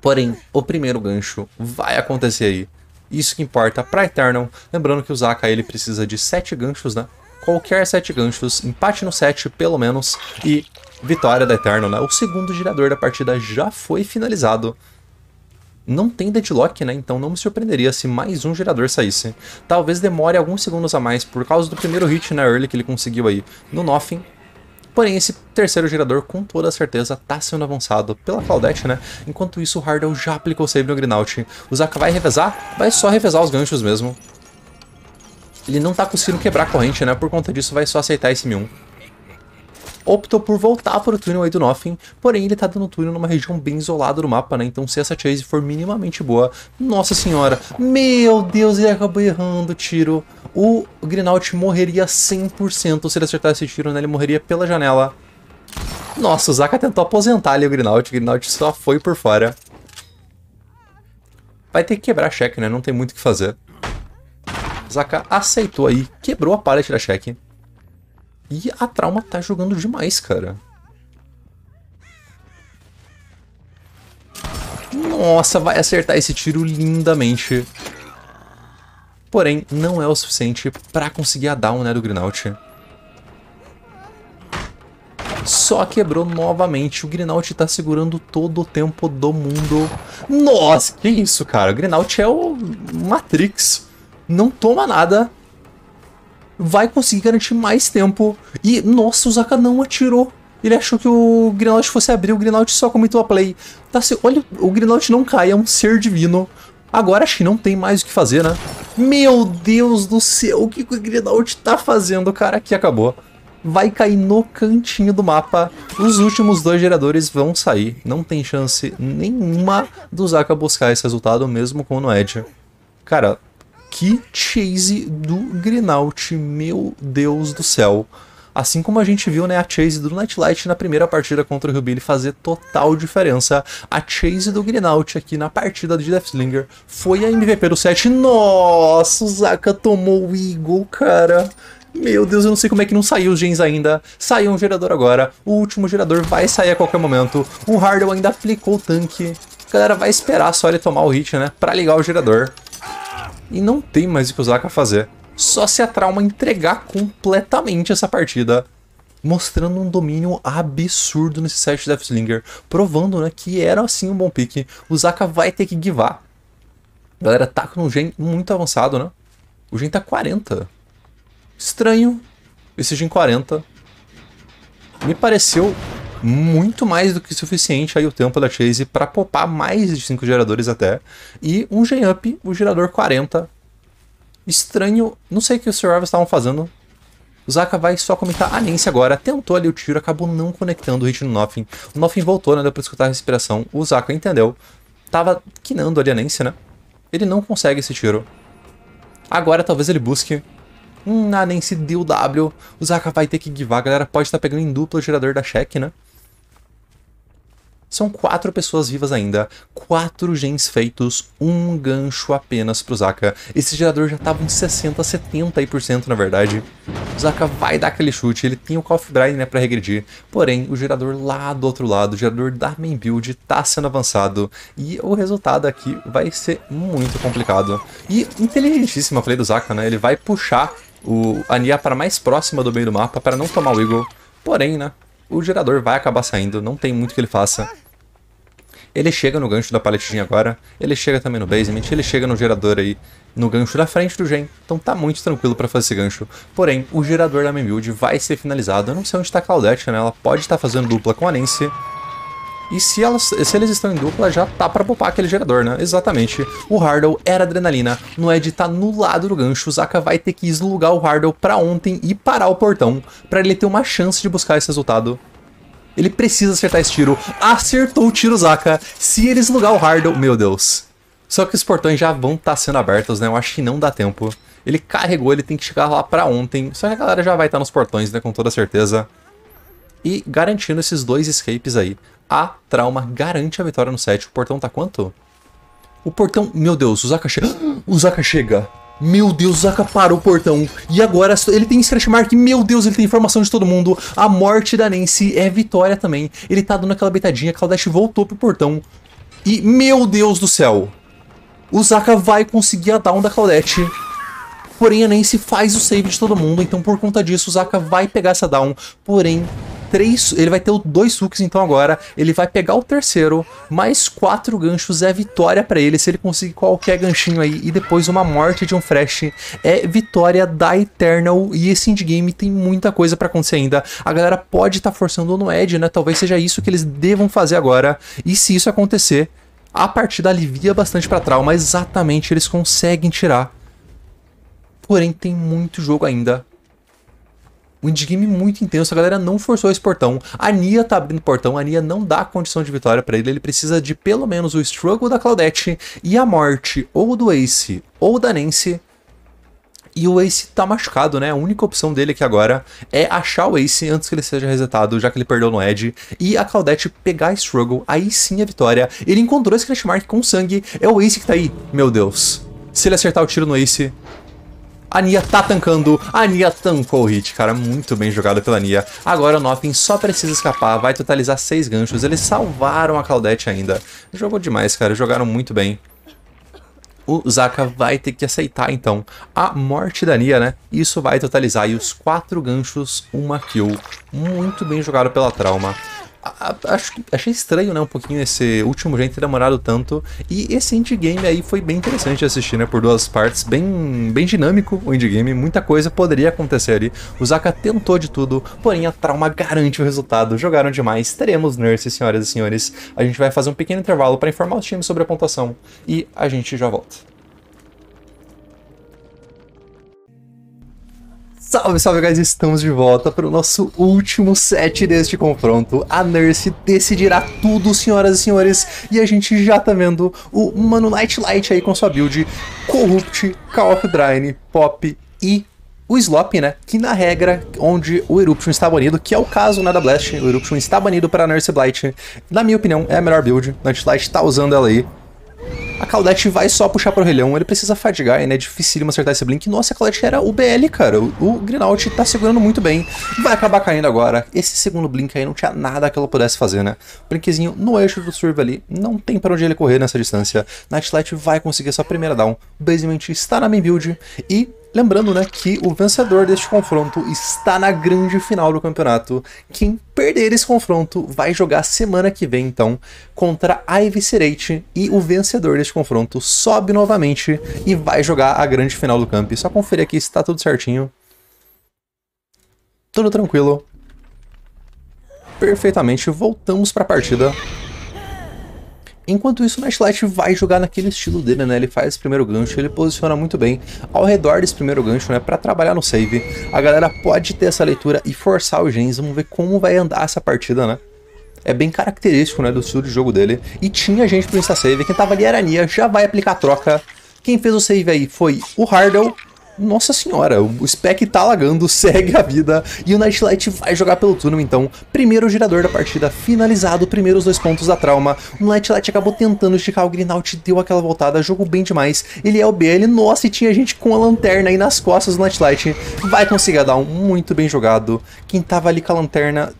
Porém, o primeiro gancho vai acontecer aí. Isso que importa pra Eternal. Lembrando que o Zaka, ele precisa de 7 ganchos, né? Qualquer 7 ganchos, empate no 7 pelo menos e vitória da Eternal, né? O segundo girador da partida já foi finalizado. Não tem deadlock, né? Então não me surpreenderia se mais um girador saísse. Talvez demore alguns segundos a mais por causa do primeiro hit na early que ele conseguiu aí no Nothing. Porém, esse terceiro girador, com toda certeza, tá sendo avançado pela Claudette, né? Enquanto isso, o Hardle já aplicou o save no Greenout. O Zaka vai revezar? Vai só revezar os ganchos mesmo. Ele não tá conseguindo quebrar a corrente, né? Por conta disso, vai só aceitar esse M1. Optou por voltar pro túnel aí do Nothing, porém ele tá dando túnel numa região bem isolada do mapa, né? Então se essa chase for minimamente boa... Nossa senhora! Meu Deus, ele acabou errando o tiro. O Greenout morreria 100% se ele acertar esse tiro, né? Ele morreria pela janela. Nossa, o Zaka tentou aposentar ali o Greenout só foi por fora. Vai ter que quebrar cheque, né? Não tem muito o que fazer. Zaka aceitou aí, quebrou a pallet da check. E a Trauma tá jogando demais, cara. Nossa, vai acertar esse tiro lindamente. Porém, não é o suficiente pra conseguir a down, né, do Greenout. Só quebrou novamente. O Greenout tá segurando todo o tempo do mundo. Nossa, que isso, cara. O Greenout é o Matrix. Não toma nada. Vai conseguir garantir mais tempo. E, nossa, o Zaka não atirou. Ele achou que o Greenout fosse abrir. O Greenout só comitou a play. Tá, olha, o Greenout não cai. É um ser divino. Agora acho que não tem mais o que fazer, né? Meu Deus do céu. O que o Greenout tá fazendo, cara? Aqui acabou. Vai cair no cantinho do mapa. Os últimos dois geradores vão sair. Não tem chance nenhuma do Zaka buscar esse resultado, mesmo com o Noed. Cara, que chase do Greenout. Meu Deus do céu. Assim como a gente viu, né, a chase do Nightlight na primeira partida contra o Hillbilly fazer total diferença, a chase do Greenout aqui na partida de Deathslinger foi a MVP do set. Nossa, o Zaka tomou o Eagle, cara. Meu Deus, eu não sei como é que não saiu os gens ainda. Saiu um gerador agora. O último gerador vai sair a qualquer momento. O Hardle ainda aplicou o tanque. A galera vai esperar só ele tomar o hit, né, pra ligar o gerador. E não tem mais o que o Zaka fazer. Só se a Trauma entregar completamente essa partida, mostrando um domínio absurdo nesse set de Deathslinger, provando, né, que era assim um bom pick. O Zaka vai ter que givar. A galera tá com um gen muito avançado, né? O gen tá 40. Estranho esse gen 40. Me pareceu muito mais do que suficiente aí o tempo da chase pra popar mais de 5 geradores até. E um gen up, o gerador 40. Estranho, não sei o que os survivors estavam fazendo. O Zaka vai só comentar a Nancy agora. Tentou ali o tiro, acabou não conectando o hit no Noffin. O Noffin voltou, né? Deu pra escutar a respiração. O Zaka entendeu. Tava quinando ali a Nancy, né? Ele não consegue esse tiro. Agora talvez ele busque. A Nancy deu W. O Zaka vai ter que givar. A galera pode estar pegando em dupla o gerador da check, né? São 4 pessoas vivas ainda, 4 gens feitos, um gancho apenas pro Zaka. Esse gerador já tava em 60%, 70% na verdade. O Zaka vai dar aquele chute, ele tem o Call of Brine, né, pra regredir. Porém, o gerador lá do outro lado, o gerador da Main Build, tá sendo avançado. E o resultado aqui vai ser muito complicado. E inteligentíssima a play do Zaka, né? Ele vai puxar a Nia para mais próxima do meio do mapa para não tomar o Eagle. Porém, né? O gerador vai acabar saindo, não tem muito que ele faça. Ele chega no gancho da paletinha agora, ele chega também no basement, ele chega no gerador aí, no gancho da frente do gen. Então tá muito tranquilo pra fazer esse gancho. Porém, o gerador da main build vai ser finalizado. Eu não sei onde tá a Claudette, né? Ela pode estar fazendo dupla com a Nancy. E se eles estão em dupla, já tá pra poupar aquele gerador, né? Exatamente. O Hardle era adrenalina. No Ed tá no lado do gancho. O Zaka vai ter que eslugar o Hardle pra ontem e parar o portão pra ele ter uma chance de buscar esse resultado. Ele precisa acertar esse tiro. Acertou o tiro, Zaka. Se ele eslugar o Hardle... Meu Deus. Só que os portões já vão estar sendo abertos, né? Eu acho que não dá tempo. Ele carregou, ele tem que chegar lá pra ontem. Só que a galera já vai estar nos portões, né? Com toda certeza. E garantindo esses 2 escapes aí, a Trauma garante a vitória no set. O portão tá quanto? O portão... Meu Deus, o Zaka chega. O Zaka chega. Meu Deus, o Zaka parou o portão. E agora ele tem scratch mark. Meu Deus, ele tem informação de todo mundo. A morte da Nancy é vitória também. Ele tá dando aquela beitadinha. A Claudette voltou pro portão. E, meu Deus do céu. O Zaka vai conseguir a down da Claudette. Porém, a Nancy faz o save de todo mundo. Então, por conta disso, o Zaka vai pegar essa down. Porém... 3, ele vai ter 2 hooks, então agora ele vai pegar o terceiro, mais 4 ganchos é vitória pra ele, se ele conseguir qualquer ganchinho aí, e depois uma morte de um fresh, é vitória da Eternal, e esse endgame tem muita coisa pra acontecer ainda. A galera pode estar forçando no edge, né, talvez seja isso que eles devam fazer agora, e se isso acontecer, a partida alivia bastante pra Trauma, exatamente, eles conseguem tirar. Porém, tem muito jogo ainda. Um endgame muito intenso, a galera não forçou esse portão. A Nia tá abrindo o portão, a Nia não dá condição de vitória pra ele. Ele precisa de pelo menos o struggle da Claudette e a morte ou do Ace ou da Nancy. E o Ace tá machucado, né? A única opção dele aqui agora é achar o Ace antes que ele seja resetado, já que ele perdeu no edge. E a Claudette pegar a struggle, aí sim a vitória. Ele encontrou esse crash mark com sangue, é o Ace que tá aí. Meu Deus, se ele acertar o tiro no Ace... A Nia tá tankando, a Nia tancou o hit, cara, muito bem jogado pela Nia. Agora o Noffin só precisa escapar, vai totalizar 6 ganchos, eles salvaram a Claudette ainda. Jogou demais, cara, jogaram muito bem. O Zaka vai ter que aceitar, então, a morte da Nia, né? Isso vai totalizar aí os 4 ganchos, 1 kill. Muito bem jogado pela Trauma. Achei estranho, né, um pouquinho esse último jeito ter demorado tanto. E esse endgame aí foi bem interessante de assistir, né, por duas partes. Bem dinâmico o endgame, muita coisa poderia acontecer ali. O Zaka tentou de tudo, porém a Trauma garante o resultado. Jogaram demais, teremos Nurse, senhoras e senhores. A gente vai fazer um pequeno intervalo para informar os times sobre a pontuação e a gente já volta. Salve, salve, guys! Estamos de volta para o nosso último set deste confronto. A Nurse decidirá tudo, senhoras e senhores. E a gente já tá vendo o Mano Nightlight aí com sua build Corrupt, Call of Brine, Pop e o Slop, né? Que na regra, onde o Eruption está banido, que é o caso, né, da Blast, o Eruption está banido para a Nurse Blight. Na minha opinião, é a melhor build. Nightlight tá usando ela aí. A Claudette vai só puxar pro relhão, ele precisa fadigar, né? É dificílimo acertar esse blink. Nossa, a Claudette era o BL, cara. O Greenout tá segurando muito bem. Vai acabar caindo agora. Esse segundo blink aí não tinha nada que ela pudesse fazer, né? Blinkzinho no eixo do surve ali. Não tem pra onde ele correr nessa distância. Nightlight vai conseguir a sua primeira down. O Basement está na main build. E lembrando, né, que o vencedor deste confronto está na grande final do campeonato. Quem perder esse confronto vai jogar semana que vem, então, contra a Hxrdwell. E o vencedor deste confronto sobe novamente e vai jogar a grande final do camp. Só conferir aqui se está tudo certinho. Tudo tranquilo. Perfeitamente, voltamos para a partida. Enquanto isso, o Nightlight vai jogar naquele estilo dele, né? Ele faz esse primeiro gancho, ele posiciona muito bem ao redor desse primeiro gancho, né? Pra trabalhar no save. A galera pode ter essa leitura e forçar o Gens. Vamos ver como vai andar essa partida, né? É bem característico, né? Do estilo de jogo dele. E tinha gente pro insta-save. Quem tava ali era a Nia. Já vai aplicar a troca. Quem fez o save aí foi o Hardle. Nossa senhora, o spec tá lagando, segue a vida. E o Nightlight vai jogar pelo turno, então. Primeiro girador da partida finalizado, primeiros 2 pontos da Trauma. O Nightlight acabou tentando esticar o Greenout, deu aquela voltada, jogou bem demais. Ele é o BL, nossa, e tinha gente com a lanterna aí nas costas do Nightlight. Vai conseguir dar um muito bem jogado. Quem tava ali com a lanterna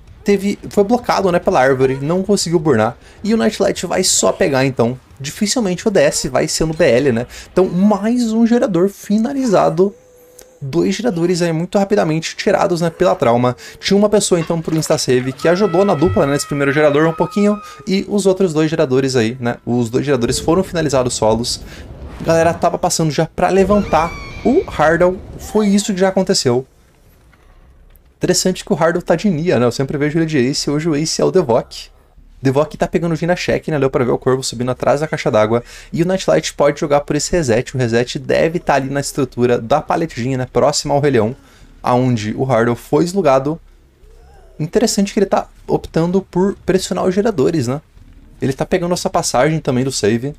foi blocado, né, pela árvore, não conseguiu burnar. E o Nightlight vai só pegar, então. Dificilmente o DS vai ser no BL, né? Então, mais um gerador finalizado. 2 geradores aí muito rapidamente tirados, né, pela Trauma. Tinha uma pessoa, então, pro instasave que ajudou na dupla, né, nesse primeiro gerador um pouquinho. E os outros 2 geradores aí, né? Os 2 geradores foram finalizados solos. A galera tava passando já pra levantar o Hardle. Foi isso que já aconteceu. Interessante que o Hardle tá de Nia, né? Eu sempre vejo ele de Ace. Hoje o Ace é o Devok. Devok tá pegando o Gina Check, né? Deu pra ver o Corvo subindo atrás da caixa d'água. E o Nightlight pode jogar por esse reset. O reset deve estar ali na estrutura da paletinha, né? Próxima ao relhão, aonde o Hardle foi slugado. Interessante que ele tá optando por pressionar os geradores, né? Ele tá pegando essa passagem também do save.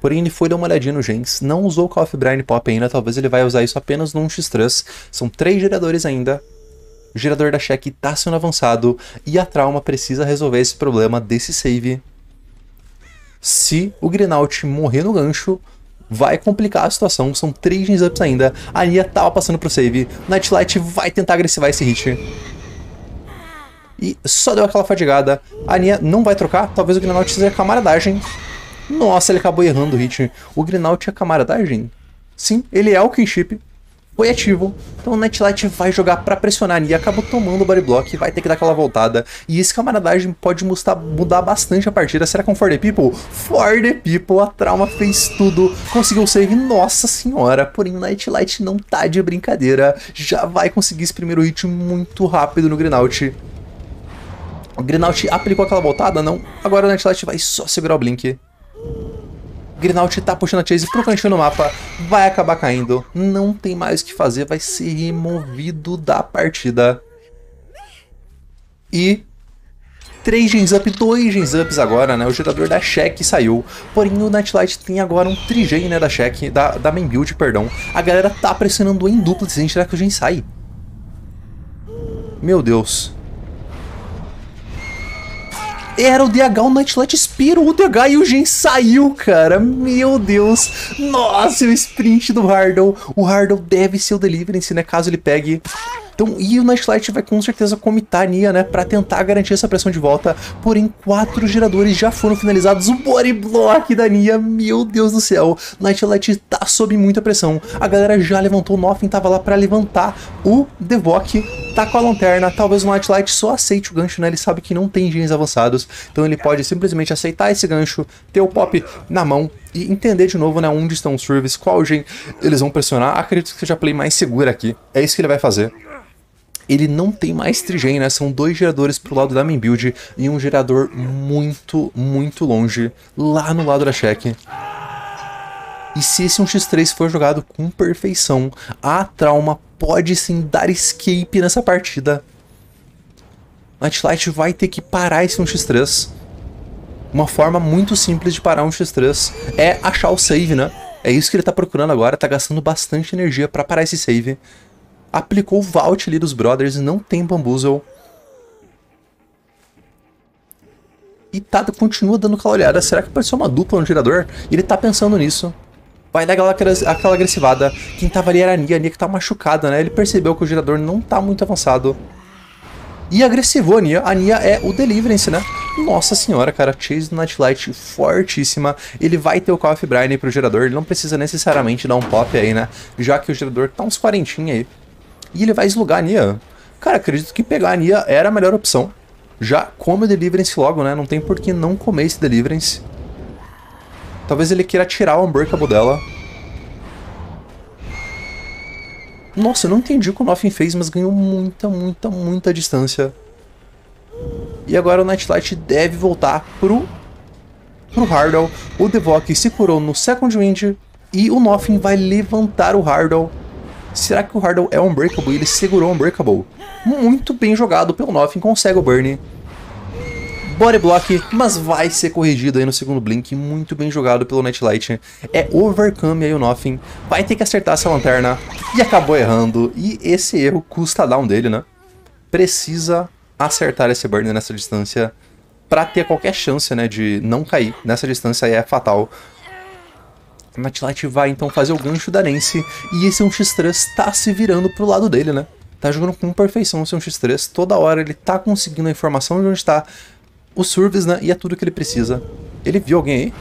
Porém, ele foi dar uma olhadinha no Gens, não usou o Call of Brine Pop ainda, talvez ele vai usar isso apenas num X3. São 3 geradores ainda. O gerador da Check tá sendo avançado e a Trauma precisa resolver esse problema desse save. Se o Greenout morrer no gancho, vai complicar a situação. São 3 Gens ups ainda. A Nia tava passando pro save. O Nightlight vai tentar agressivar esse hit. E só deu aquela fadigada. A Nia não vai trocar, talvez o Greenout seja camaradagem. Nossa, ele acabou errando o hit. O Greenout é camaradagem? Sim, ele é o kinship. Foi ativo. Então o Nightlight vai jogar pra pressionar a Nia. Acabou tomando o body block. Vai ter que dar aquela voltada. E esse camaradagem pode mudar bastante a partida. Será que é um For The People? For The People. A Trauma fez tudo. Conseguiu o save. Nossa senhora. Porém o Nightlight não tá de brincadeira. Já vai conseguir esse primeiro hit muito rápido no Greenout. O Greenout aplicou aquela voltada? Não. Agora o Nightlight vai só segurar o blink. Greenout tá puxando a Chase pro cantinho no mapa, vai acabar caindo, não tem mais o que fazer, vai ser removido da partida. E 3 gens up, 2 gens ups agora, né? O gerador da Check saiu. Porém, o Nightlight tem agora um 3G, né, da Check, da main build, perdão. A galera tá pressionando em dupla, gente, será que o gen sai? Meu Deus. era o DH, o Nightlight expirou o DH e o Gen saiu, cara. Meu Deus. Nossa, o sprint do Hardle. O Hardle deve ser o Deliverance, né? Caso ele pegue... Então, e o Nightlight vai com certeza comitar a Nia, né? Pra tentar garantir essa pressão de volta. Porém, 4 geradores já foram finalizados. O body block da Nia. Meu Deus do céu. Nightlight tá sob muita pressão. A galera já levantou. O Noffin tava lá pra levantar o Devok. Tá com a lanterna. Talvez o Nightlight só aceite o gancho, né? Ele sabe que não tem gens avançados. Então ele pode simplesmente aceitar esse gancho, ter o pop na mão e entender de novo, né, onde estão os servers, qual gen eles vão pressionar. Acredito que seja a play mais segura aqui. É isso que ele vai fazer. Ele não tem mais trigen, né? São 2 geradores pro lado da main build e um gerador muito, muito longe, lá no lado da check. E se esse 1x3 for jogado com perfeição, a Trauma pode sim dar escape nessa partida. Nightlight vai ter que parar esse 1x3. Uma forma muito simples de parar um 1x3 é achar o save, né? É isso que ele tá procurando agora, tá gastando bastante energia pra parar esse save. Aplicou o vault ali dos brothers, não tem Bamboozle. E tá, continua dando aquela olhada. Será que pode ser uma dupla no gerador? Ele tá pensando nisso. Vai dar aquela agressivada. Quem tava ali era a Nia que tá machucada, né? Ele percebeu que o gerador não tá muito avançado. E agressivou a Nia. A Nia é o Deliverance, né? Nossa senhora, cara. Chase do Nightlight fortíssima. Ele vai ter o Call of Brine pro gerador. Ele não precisa necessariamente dar um pop aí, né? Já que o gerador tá uns 40 aí. E ele vai eslugar a Nia. Cara, acredito que pegar a Nia era a melhor opção. Já come o Deliverance logo, né? Não tem por que não comer esse Deliverance. Talvez ele queira tirar o Unbreakable dela. Nossa, eu não entendi o que o Noffin fez, mas ganhou muita, muita, muita distância. E agora o Nightlight deve voltar pro Hardle. O Devok se curou no Second Wind. E o Noffin vai levantar o Hardle. Será que o Hardle é Unbreakable? Ele segurou Unbreakable. Muito bem jogado pelo Noffin, consegue o burn. Body block, mas vai ser corrigido aí no segundo blink. Muito bem jogado pelo Nightlight. É overcome aí o Noffin. Vai ter que acertar essa lanterna. E acabou errando. E esse erro custa down dele, né? Precisa acertar esse burn nessa distância pra ter qualquer chance, né, de não cair. Nessa distância aí é fatal. Nightlight vai então fazer o gancho da Nancy. E esse 1x3 tá se virando pro lado dele, né? Tá jogando com perfeição esse 1x3. Toda hora ele tá conseguindo a informação de onde tá o service, né? E é tudo que ele precisa. Ele viu alguém aí?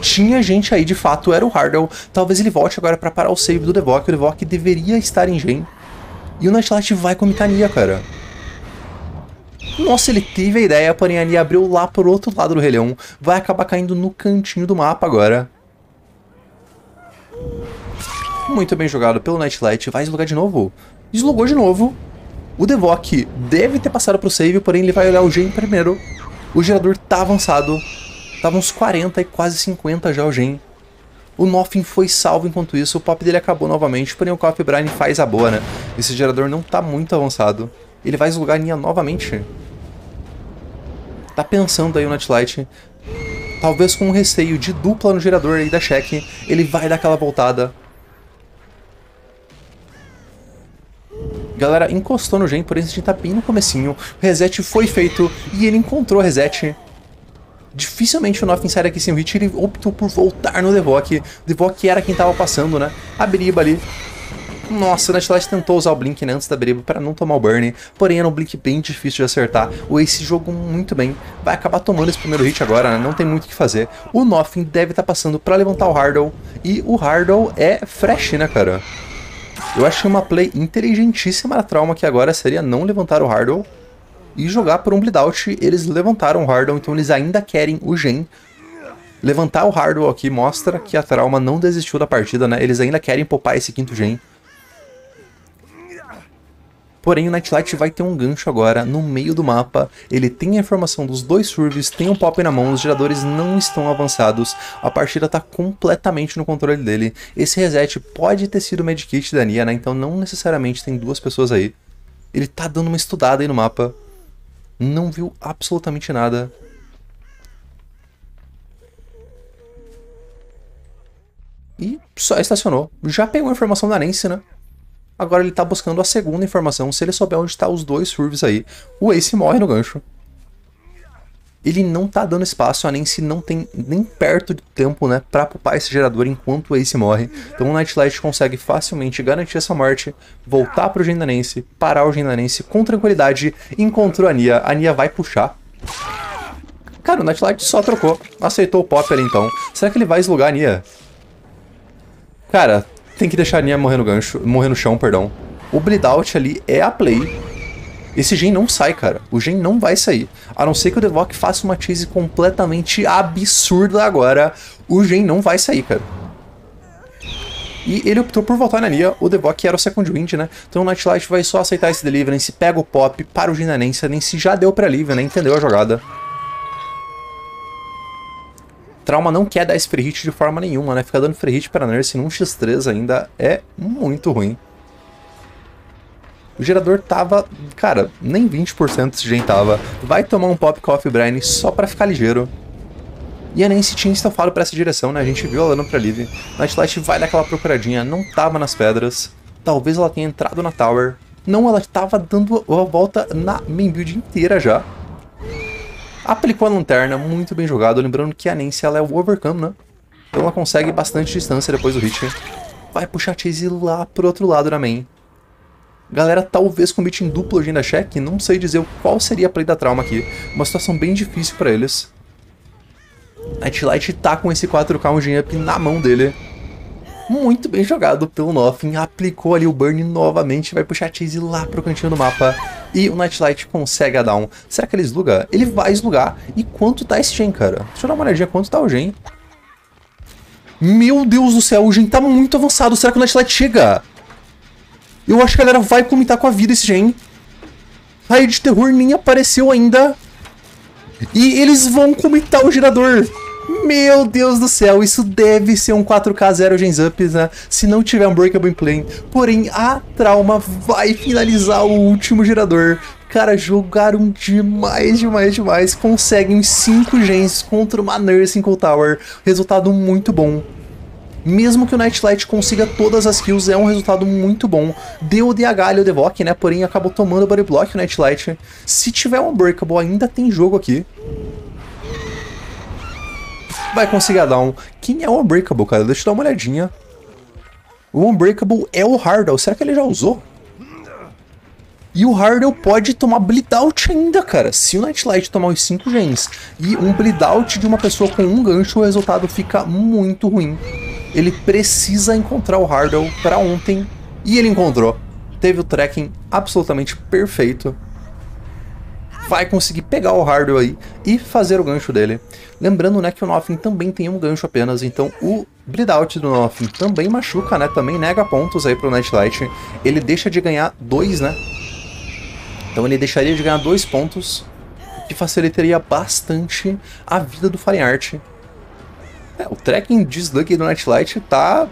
Tinha gente aí, de fato. Era o Hardle. Talvez ele volte agora pra parar o save do Devok. O Devok deveria estar em gen. E o Nightlight vai comitar a Nia, cara. Nossa, ele teve a ideia, porém a Nia abriu lá pro outro lado do relhão. Vai acabar caindo no cantinho do mapa agora. Muito bem jogado pelo Nightlight. Vai deslogar de novo. Deslogou de novo. O Devok deve ter passado pro save, porém ele vai olhar o gen primeiro. O gerador tá avançado. Tava uns 40 e quase 50 já o gen. O Noffin foi salvo enquanto isso. O pop dele acabou novamente, porém o Call of Brine faz a boa, né? Esse gerador não tá muito avançado. Ele vai deslogar a Nia novamente. Tá pensando aí o Nightlight. Talvez com um receio de dupla no gerador aí da check. Ele vai dar aquela voltada. Galera, encostou no gen, porém a gente tá bem no comecinho. O reset foi feito e ele encontrou o reset. Dificilmente o Noffin sai daqui sem o hit. Ele optou por voltar no Devok. O Devok era quem tava passando, né? A Beriba ali. Nossa, o Nightlight tentou usar o blink, né, antes da Beriba pra não tomar o burn. Porém era um blink bem difícil de acertar. O Ace jogou muito bem. Vai acabar tomando esse primeiro hit agora, né? Não tem muito o que fazer. O Noffin deve tá passando pra levantar o Hardle. E o Hardle é fresh, né, cara? Eu achei uma play inteligentíssima da Trauma, que agora seria não levantar o Hardle e jogar por um Bleed Out. Eles levantaram o Hardle, então eles ainda querem o gen. Levantar o Hardle aqui mostra que a Trauma não desistiu da partida, né? Eles ainda querem poupar esse quinto gen. Porém, o Nightlight vai ter um gancho agora no meio do mapa. Ele tem a informação dos dois servers, tem um pop na mão, os geradores não estão avançados. A partida tá completamente no controle dele. Esse reset pode ter sido o medkit da Nia, né? Então não necessariamente tem duas pessoas aí. Ele tá dando uma estudada aí no mapa. Não viu absolutamente nada. E só estacionou. Já pegou a informação da Nancy, né? Agora ele tá buscando a segunda informação. Se ele souber onde tá os dois servers aí, o Ace morre no gancho. ele não tá dando espaço, a Nancy não tem nem perto de tempo, né, pra poupar esse gerador enquanto o Ace morre. Então o Nightlight consegue facilmente garantir essa morte, voltar pro gen da Nancy, parar o gen da Nancy com tranquilidade. Encontrou a Nia vai puxar. Cara, o Nightlight só trocou, aceitou o pop ali então. Será que ele vai eslugar a Nia? Cara, tem que deixar a Nia morrer no gancho, morrer no chão, perdão. O bleed out ali é a play. Esse gen não sai, cara. O gen não vai sair. A não ser que o Deadlock faça uma chase completamente absurda agora. O gen não vai sair, cara. E ele optou por voltar na Nia, o Deadlock era o second wind, né? Então o Nightlight vai só aceitar esse Deliverance, pega o pop, para o gen da Nancy. A Nancy já deu pra Liv, né? Entendeu a jogada. Trauma não quer dar esse free hit de forma nenhuma, né? Ficar dando free hit pra Nurse num X3 ainda é muito ruim. O gerador tava, cara, nem 20% esse gen tava. Vai tomar um pop Call of Brine só pra ficar ligeiro. E a Nancy tinha estafado pra essa direção, né? A gente viu ela olhando pra Liv. Nightlight vai dar aquela procuradinha, não tava nas pedras. Talvez ela tenha entrado na tower. Não, ela tava dando a volta na main build inteira já. Aplicou a lanterna, muito bem jogado. Lembrando que a Nancy, ela é o overcome, né? Então ela consegue bastante distância depois do hit. Vai puxar chase lá pro outro lado da main. Galera, talvez com beat em duplo agenda check. Não sei dizer qual seria a play da Trauma aqui. Uma situação bem difícil pra eles. Nightlight tá com esse 4K um gen up na mão dele. Muito bem jogado pelo Noffin. Aplicou ali o burn novamente. Vai puxar chase lá pro cantinho do mapa. E o Nightlight consegue a down. Será que ele esluga? Ele vai eslugar. E quanto tá esse gen, cara? Deixa eu dar uma olhadinha quanto tá o gen. Meu Deus do céu, o gen tá muito avançado. Será que o Nightlight chega? Eu acho que a galera vai comitar com a vida esse gen. Raio de terror nem apareceu ainda. E eles vão comitar o gerador. Meu Deus do céu, isso deve ser um 4K 0 gens ups, né? Se não tiver um Unbreakable em play. Porém, a Trauma vai finalizar o último gerador. Cara, jogaram demais, demais, demais. Conseguem 5 gens contra uma Nurse em Cold Tower. Resultado muito bom. Mesmo que o Nightlight consiga todas as kills, é um resultado muito bom. Deu o DH ali, o Devock, né? Porém, acabou tomando o body block o Nightlight. Se tiver um Unbreakable, ainda tem jogo aqui. Vai conseguir a down. Quem é o Unbreakable, cara? Deixa eu dar uma olhadinha. O Unbreakable é o Hardle. Será que ele já usou? E o Hardle pode tomar bleed out ainda, cara. Se o Nightlight tomar os 5 gens e um bleed out de uma pessoa com um gancho, o resultado fica muito ruim. Ele precisa encontrar o Hardle pra ontem. E ele encontrou. Teve o tracking absolutamente perfeito. Vai conseguir pegar o Hardle aí e fazer o gancho dele. Lembrando, né, que o Noffin também tem um gancho apenas. Então o bleed out do Noffin também machuca, né? Também nega pontos aí pro Nightlight. Ele deixa de ganhar 2, né? Então ele deixaria de ganhar 2 pontos. Que facilitaria bastante a vida do FallenArt. É, o tracking de Slug do Nightlight tá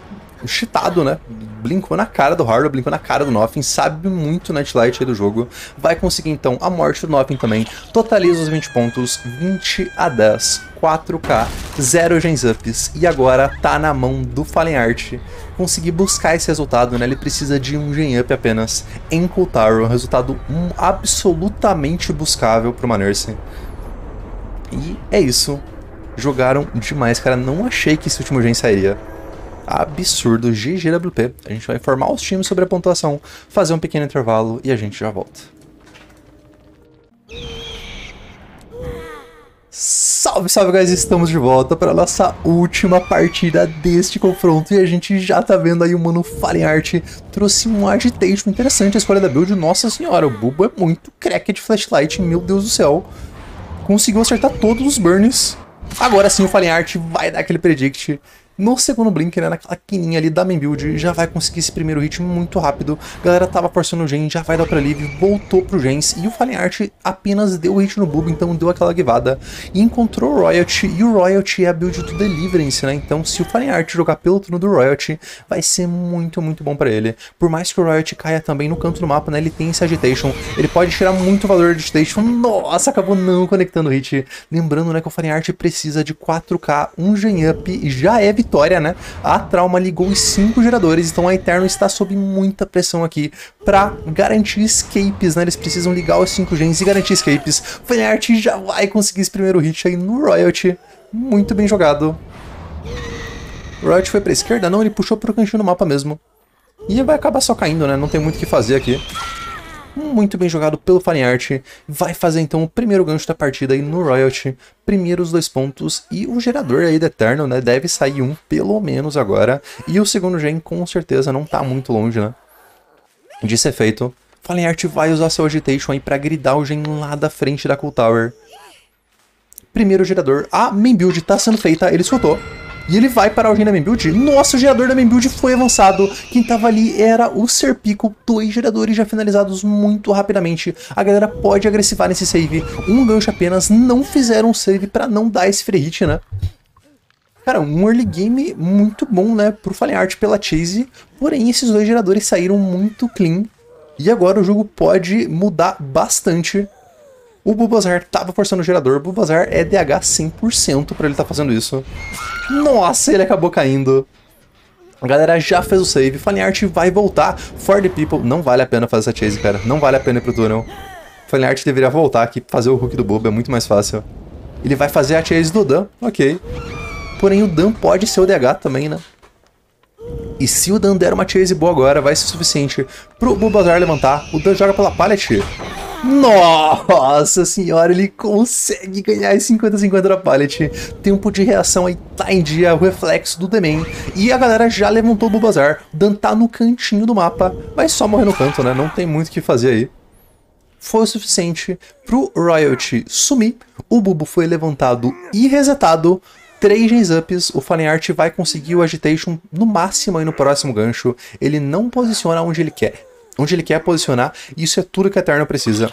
cheatado, né? Blinkou na cara do Hardle, blinkou na cara do Noffin, sabe muito o Nightlight aí do jogo. Vai conseguir então a morte do Noffin também. Totaliza os 20 pontos, 20 a 10, 4K, 0 gens ups. E agora tá na mão do FallenArt conseguir buscar esse resultado, né? Ele precisa de um gen up apenas em Cold Tower, um resultado absolutamente buscável pro Nurse. E é isso. Jogaram demais, cara. Não achei que esse último gen sairia. Absurdo. GGWP. A gente vai informar os times sobre a pontuação, fazer um pequeno intervalo e a gente já volta. Salve, salve, guys! Estamos de volta para nossa última partida deste confronto e a gente já tá vendo aí o mano FallenArt trouxe um agitation interessante. A escolha da build, nossa senhora, o Bubo é muito craque de flashlight, meu Deus do céu. Conseguiu acertar todos os burns. Agora sim o FallenArt vai dar aquele predict no segundo blink, né, naquela quininha ali da main build. Já vai conseguir esse primeiro hit muito rápido. Galera tava forçando o gen, já vai dar pra Liv, voltou pro gens. E o FallenArt apenas deu o hit no Bubo, então deu aquela guivada. E encontrou o Royalty, e o Royalty é a build do Deliverance, né? Então se o FallenArt jogar pelo turno do Royalty, vai ser muito, muito bom pra ele. Por mais que o Royalty caia também no canto do mapa, né, ele tem esse agitation. Ele pode tirar muito valor de agitation. Nossa, acabou não conectando o hit. Lembrando, né, que o FallenArt precisa de 4K, um gen up, já é vitória. vitória, né? A Trauma ligou os 5 geradores, então a Eterno está sob muita pressão aqui para garantir escapes, né? Eles precisam ligar os 5 gens e garantir escapes. FallenArt já vai conseguir esse primeiro hit aí no Royalty. Muito bem jogado. O Royalty foi para a esquerda? Não, ele puxou para o cantinho do mapa mesmo. E vai acabar só caindo, né? Não tem muito o que fazer aqui. Muito bem jogado pelo FallenArt. Vai fazer então o primeiro gancho da partida aí no Royalty. Primeiros 2 pontos. E o gerador aí do Eterno, né? Deve sair um pelo menos agora. E o segundo gen com certeza não tá muito longe, né? De ser feito. FallenArt vai usar seu Agitation aí pra gridar o gen lá da frente da Cool Tower. Primeiro gerador. A Main Build tá sendo feita. Ele soltou. E ele vai parar o gen da Main Build? Nossa, o gerador da Main Build foi avançado. Quem tava ali era o Serpico. 2 geradores já finalizados muito rapidamente. A galera pode agressivar nesse save. Um gancho apenas. Não fizeram um save pra não dar esse free hit, né? Cara, um early game muito bom, né? Pro FallenArt pela Chase. Porém, esses 2 geradores saíram muito clean. E agora o jogo pode mudar bastante. O Bubbozavr tava forçando o gerador. O Bubbozavr é DH 100% pra ele tá fazendo isso. Nossa, ele acabou caindo. A galera já fez o save. FallenArt vai voltar. For the people. Não vale a pena fazer essa chase, cara. Não vale a pena ir pro túnel. FallenArt deveria voltar aqui pra fazer o hook do Bubba. É muito mais fácil. Ele vai fazer a chase do Dan. Ok. Porém, o Dan pode ser o DH também, né? E se o Dan der uma chase boa agora, vai ser o suficiente pro Bubbozavr levantar. O Dan joga pela pallet. Nossa senhora, ele consegue ganhar 50-50 da pallet. Tempo de reação aí tá em dia, o reflexo do Demen. E a galera já levantou o Bubbozavr. Dan tá no cantinho do mapa, mas só morrer no canto, né? Não tem muito o que fazer aí. Foi o suficiente pro Royalty sumir. O Bubo foi levantado e resetado. 3 gens ups, o FallenArt vai conseguir o Agitation no máximo aí no próximo gancho. Ele não posiciona onde ele quer. Onde ele quer posicionar, isso é tudo que a Eterno precisa.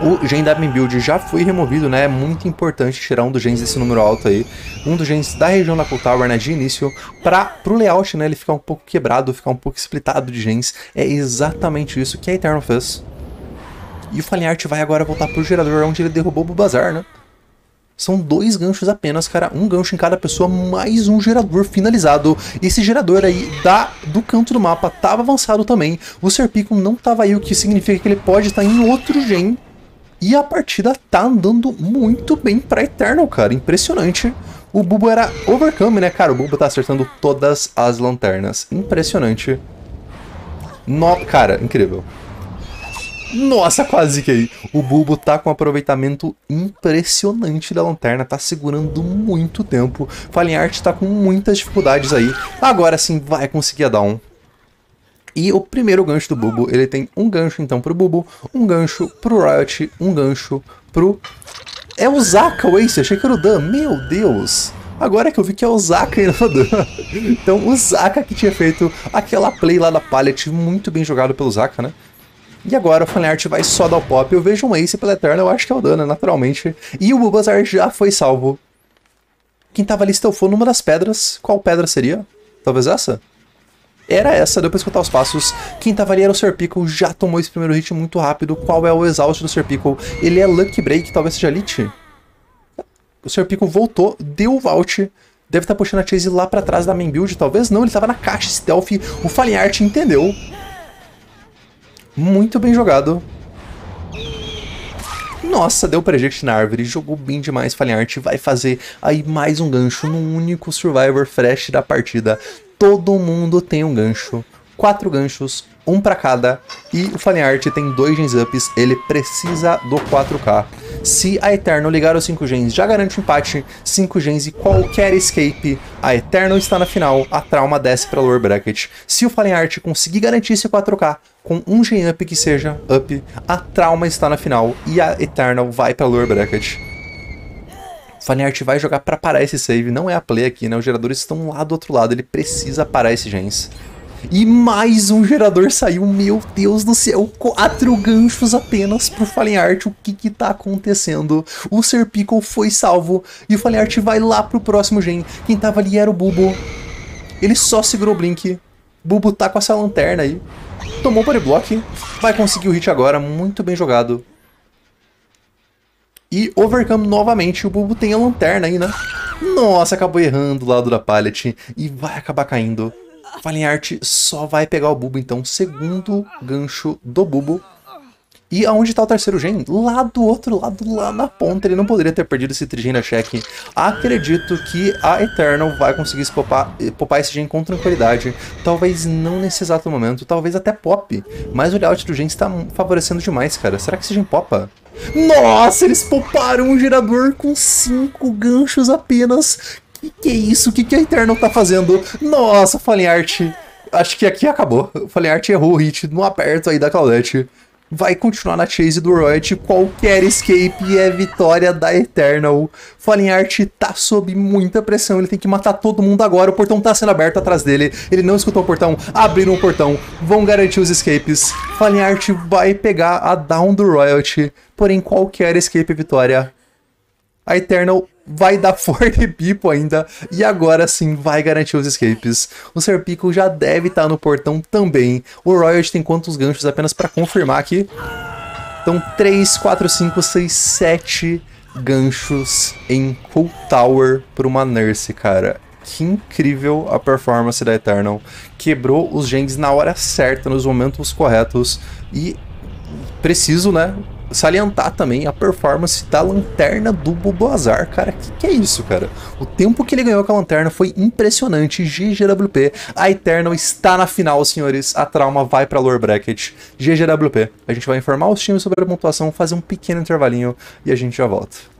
O gen da Main Build já foi removido, né? É muito importante tirar um dos gens desse número alto aí. Um dos gens da região da Cool Tower, né? De início, pro layout, né? Ele ficar um pouco quebrado, ficar um pouco splitado de gens. É exatamente isso que a Eterno fez. E o FallenArt vai agora voltar pro gerador onde ele derrubou o Bubbozavr, né? São 2 ganchos apenas, cara. Um gancho em cada pessoa, mais um gerador finalizado. Esse gerador aí do canto do mapa tava avançado também. O Serpico não tava aí, o que significa que ele pode estar em outro gen. E a partida tá andando muito bem pra Eternal, cara. Impressionante. O Bubo era overcome, né, cara? O Bubo tá acertando todas as lanternas. Impressionante. Cara, incrível. Nossa, quase que aí. O Bubo tá com um aproveitamento impressionante da lanterna. Tá segurando muito tempo. FallenArt tá com muitas dificuldades aí. Agora sim vai conseguir a down. E o primeiro gancho do Bubo. Ele tem um gancho então pro Bubo, um gancho pro Riot, um gancho pro... É o Zaka, o Ace. Achei que era o Dan. Meu Deus. Agora que eu vi que é o Zaka e não o Dan. Então o Zaka que tinha feito aquela play lá da pallet. Muito bem jogado pelo Zaka, né? E agora o FallenArt vai só dar o pop. Eu vejo um Ace pela Eterna, eu acho que é o Dana, naturalmente. E o Bubbozavr já foi salvo. Quem tava ali stealthou numa das pedras. Qual pedra seria? Talvez essa? Era essa, deu pra escutar os passos. Quem tava ali era o Serpico, já tomou esse primeiro hit muito rápido. Qual é o exaust do Serpico? Ele é Lucky Break, talvez seja Elite. O Serpico voltou, deu o vault. Deve estar puxando a chase lá pra trás da Main Build, talvez não. Ele tava na caixa stealth, o FallenArt entendeu. Muito bem jogado. Nossa, deu project na árvore. Jogou bem demais, FallenArt. Vai fazer aí mais um gancho no único Survivor Fresh da partida. Todo mundo tem um gancho. 4 ganchos, um pra cada. E o FallenArt tem 2 gens ups. Ele precisa do 4K. Se a Eterno ligar os 5 gens, já garante o empate. 5 gens e qualquer escape. A Eterno está na final. A Trauma desce pra lower bracket. Se o FallenArt conseguir garantir esse 4K... com um gen up que seja up, a Trauma está na final e a Eternal vai pra lower bracket. FallenArt vai jogar pra parar esse save, não é a play aqui, né? Os geradores estão lá do outro lado, ele precisa parar esses gens. E mais um gerador saiu, meu Deus do céu, 4 ganchos apenas pro FallenArt, o que que tá acontecendo? O Serpico foi salvo e o FallenArt vai lá pro próximo gen, quem tava ali era o Bubo. Ele só segurou o blink, Bubo tá com essa lanterna aí. Tomou o body block, vai conseguir o hit agora, muito bem jogado. E overcome novamente, o Bubo tem a lanterna aí, né? Nossa, acabou errando o lado da pallet e vai acabar caindo. FallenArt só vai pegar o Bubo, então, segundo gancho do Bubo. E aonde tá o terceiro gen? Lá do outro lado, lá na ponta. Ele não poderia ter perdido esse trigen da check. Acredito que a Eternal vai conseguir popar esse gen com tranquilidade. Talvez não nesse exato momento, talvez até pop. Mas o layout do gen está favorecendo demais, cara. Será que esse gen popa? Nossa, eles poparam um girador com 5 ganchos apenas. Que é isso? Que a Eternal tá fazendo? Nossa, FallenArt. Acho que aqui acabou. FallenArt errou o hit no aperto aí da Claudette. Vai continuar na chase do Royalty, qualquer escape é vitória da Eternal. FallenArt tá sob muita pressão, ele tem que matar todo mundo agora, o portão tá sendo aberto atrás dele, ele não escutou o portão, abriram o portão, vão garantir os escapes. FallenArt vai pegar a down do Royalty, porém qualquer escape é vitória. A Eternal vai dar forte pipo ainda, e agora sim vai garantir os escapes. O Serpico já deve estar no portão também. O Royalty tem quantos ganchos apenas para confirmar aqui? Então 3, 4, 5, 6, 7 ganchos em full tower para uma Nurse, cara. Que incrível a performance da Eternal. Quebrou os gens na hora certa, nos momentos corretos. E preciso, né, salientar também a performance da lanterna do Bubbozavr, cara. Que é isso, cara? O tempo que ele ganhou com a lanterna foi impressionante. GGWP, a Eternal está na final, senhores. A Trauma vai pra Lower Bracket. GGWP, a gente vai informar os times sobre a pontuação, fazer um pequeno intervalinho e a gente já volta.